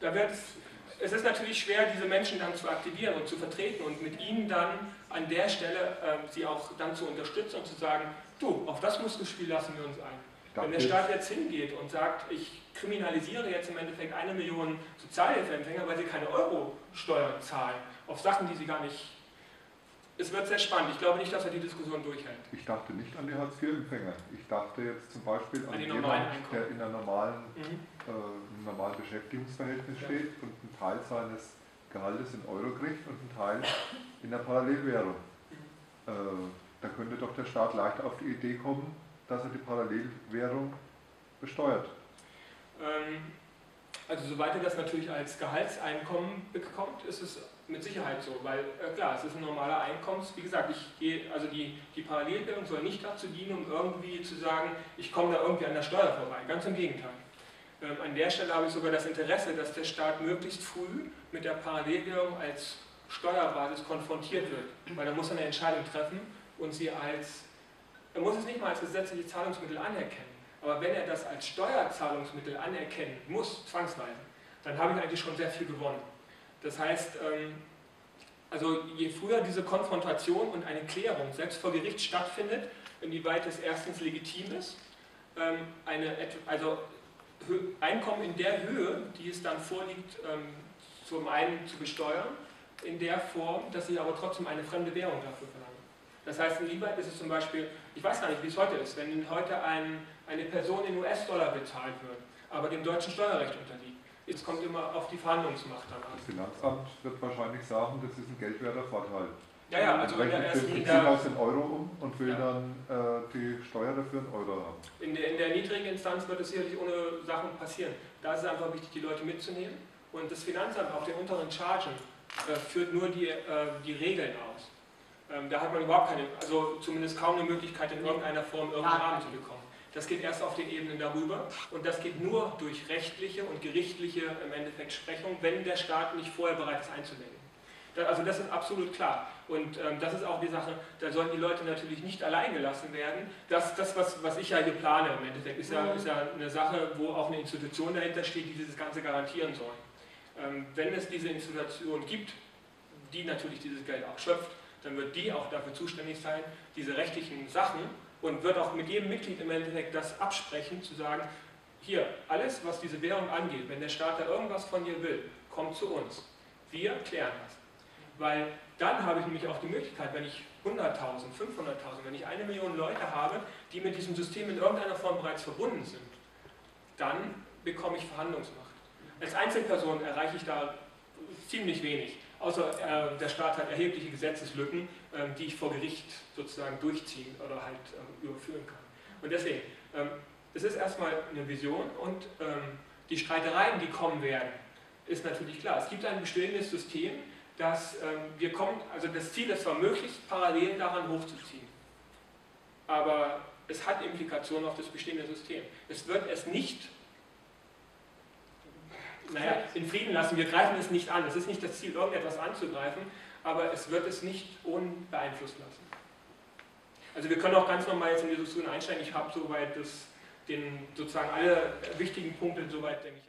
da wird's, es ist natürlich schwer, diese Menschen dann zu aktivieren und zu vertreten und mit ihnen dann an der Stelle ähm, sie auch dann zu unterstützen und zu sagen, du, auf das Muskelspiel lassen wir uns ein. Wenn der Staat jetzt hingeht und sagt, ich kriminalisiere jetzt im Endeffekt eine Million Sozialhilfeempfänger, weil sie keine Euro-Steuern zahlen, auf Sachen, die sie gar nicht... Es wird sehr spannend. Ich glaube nicht, dass er die Diskussion durchhält. Ich dachte nicht an die Hartz vier Empfänger. Ich dachte jetzt zum Beispiel an, an jemanden, der in einem normalen, mhm. äh, normalen Beschäftigungsverhältnis ja. steht und einen Teil seines Gehaltes in Euro kriegt und einen Teil in der Parallelwährung. Mhm. Äh, da könnte doch der Staat leicht auf die Idee kommen, dass er die Parallelwährung besteuert. Also soweit er das natürlich als Gehaltseinkommen bekommt, ist es mit Sicherheit so, weil äh, klar, es ist ein normaler Einkommens. Wie gesagt, ich gehe, also die, die Parallelwährung soll nicht dazu dienen, um irgendwie zu sagen, ich komme da irgendwie an der Steuer vorbei. Ganz im Gegenteil. Ähm, an der Stelle habe ich sogar das Interesse, dass der Staat möglichst früh mit der Parallelwährung als Steuerbasis konfrontiert wird, weil er muss eine Entscheidung treffen und sie als Er muss es nicht mal als gesetzliches Zahlungsmittel anerkennen, aber wenn er das als Steuerzahlungsmittel anerkennen muss, zwangsweise, dann habe ich eigentlich schon sehr viel gewonnen. Das heißt, also je früher diese Konfrontation und eine Klärung selbst vor Gericht stattfindet, inwieweit es erstens legitim ist, eine, also Einkommen in der Höhe, die es dann vorliegt, zum einen zu besteuern, in der Form, dass ich aber trotzdem eine fremde Währung dafür verlange. Das heißt, inwieweit ist es zum Beispiel, ich weiß gar nicht, wie es heute ist, wenn heute ein, eine Person in U S-Dollar bezahlt wird, aber dem deutschen Steuerrecht unterliegt. Es kommt immer auf die Verhandlungsmacht dann an. Das Finanzamt wird wahrscheinlich sagen, das ist ein geldwerter Vorteil. Ja, ja, also wenn er erst in der... aus den Euro um und will ja. dann äh, die Steuer dafür in Euro haben. In der, in der niedrigen Instanz wird es sicherlich ohne Sachen passieren. Da ist es einfach wichtig, die Leute mitzunehmen. Und das Finanzamt auf den unteren Chargen äh, führt nur die, äh, die Regeln aus. Da hat man überhaupt keine, also zumindest kaum eine Möglichkeit, in irgendeiner Form irgendeinen Rahmen zu bekommen. Das geht erst auf den Ebenen darüber und das geht nur durch rechtliche und gerichtliche im Endeffekt Sprechung, wenn der Staat nicht vorher bereit ist einzulegen. Also das ist absolut klar und ähm, das ist auch die Sache, da sollen die Leute natürlich nicht allein gelassen werden. Das, das was, was ich ja hier plane im Endeffekt, ist ja, ist ja eine Sache, wo auch eine Institution dahinter steht, die dieses Ganze garantieren soll. Ähm, wenn es diese Institution gibt, die natürlich dieses Geld auch schöpft, dann wird die auch dafür zuständig sein, diese rechtlichen Sachen und wird auch mit jedem Mitglied im Endeffekt das absprechen, zu sagen, hier, alles was diese Währung angeht, wenn der Staat da irgendwas von dir will, kommt zu uns. Wir klären das. Weil dann habe ich nämlich auch die Möglichkeit, wenn ich hunderttausend, fünfhunderttausend, wenn ich eine Million Leute habe, die mit diesem System in irgendeiner Form bereits verbunden sind, dann bekomme ich Verhandlungsmacht. Als Einzelperson erreiche ich da ziemlich wenig. Außer äh, der Staat hat erhebliche Gesetzeslücken, ähm, die ich vor Gericht sozusagen durchziehen oder halt ähm, überführen kann. Und deswegen, ähm, es ist erstmal eine Vision und ähm, die Streitereien, die kommen werden, ist natürlich klar. Es gibt ein bestehendes System, dass ähm, wir kommen, also das Ziel ist zwar möglichst parallel daran hochzuziehen, aber es hat Implikationen auf das bestehende System. Es wird es nicht naja, in Frieden lassen. Wir greifen es nicht an. Es ist nicht das Ziel, irgendetwas anzugreifen, aber es wird es nicht unbeeinflusst lassen. Also wir können auch ganz normal jetzt in die Diskussion einsteigen. Ich habe soweit das, den, sozusagen alle wichtigen Punkte soweit, denke ich.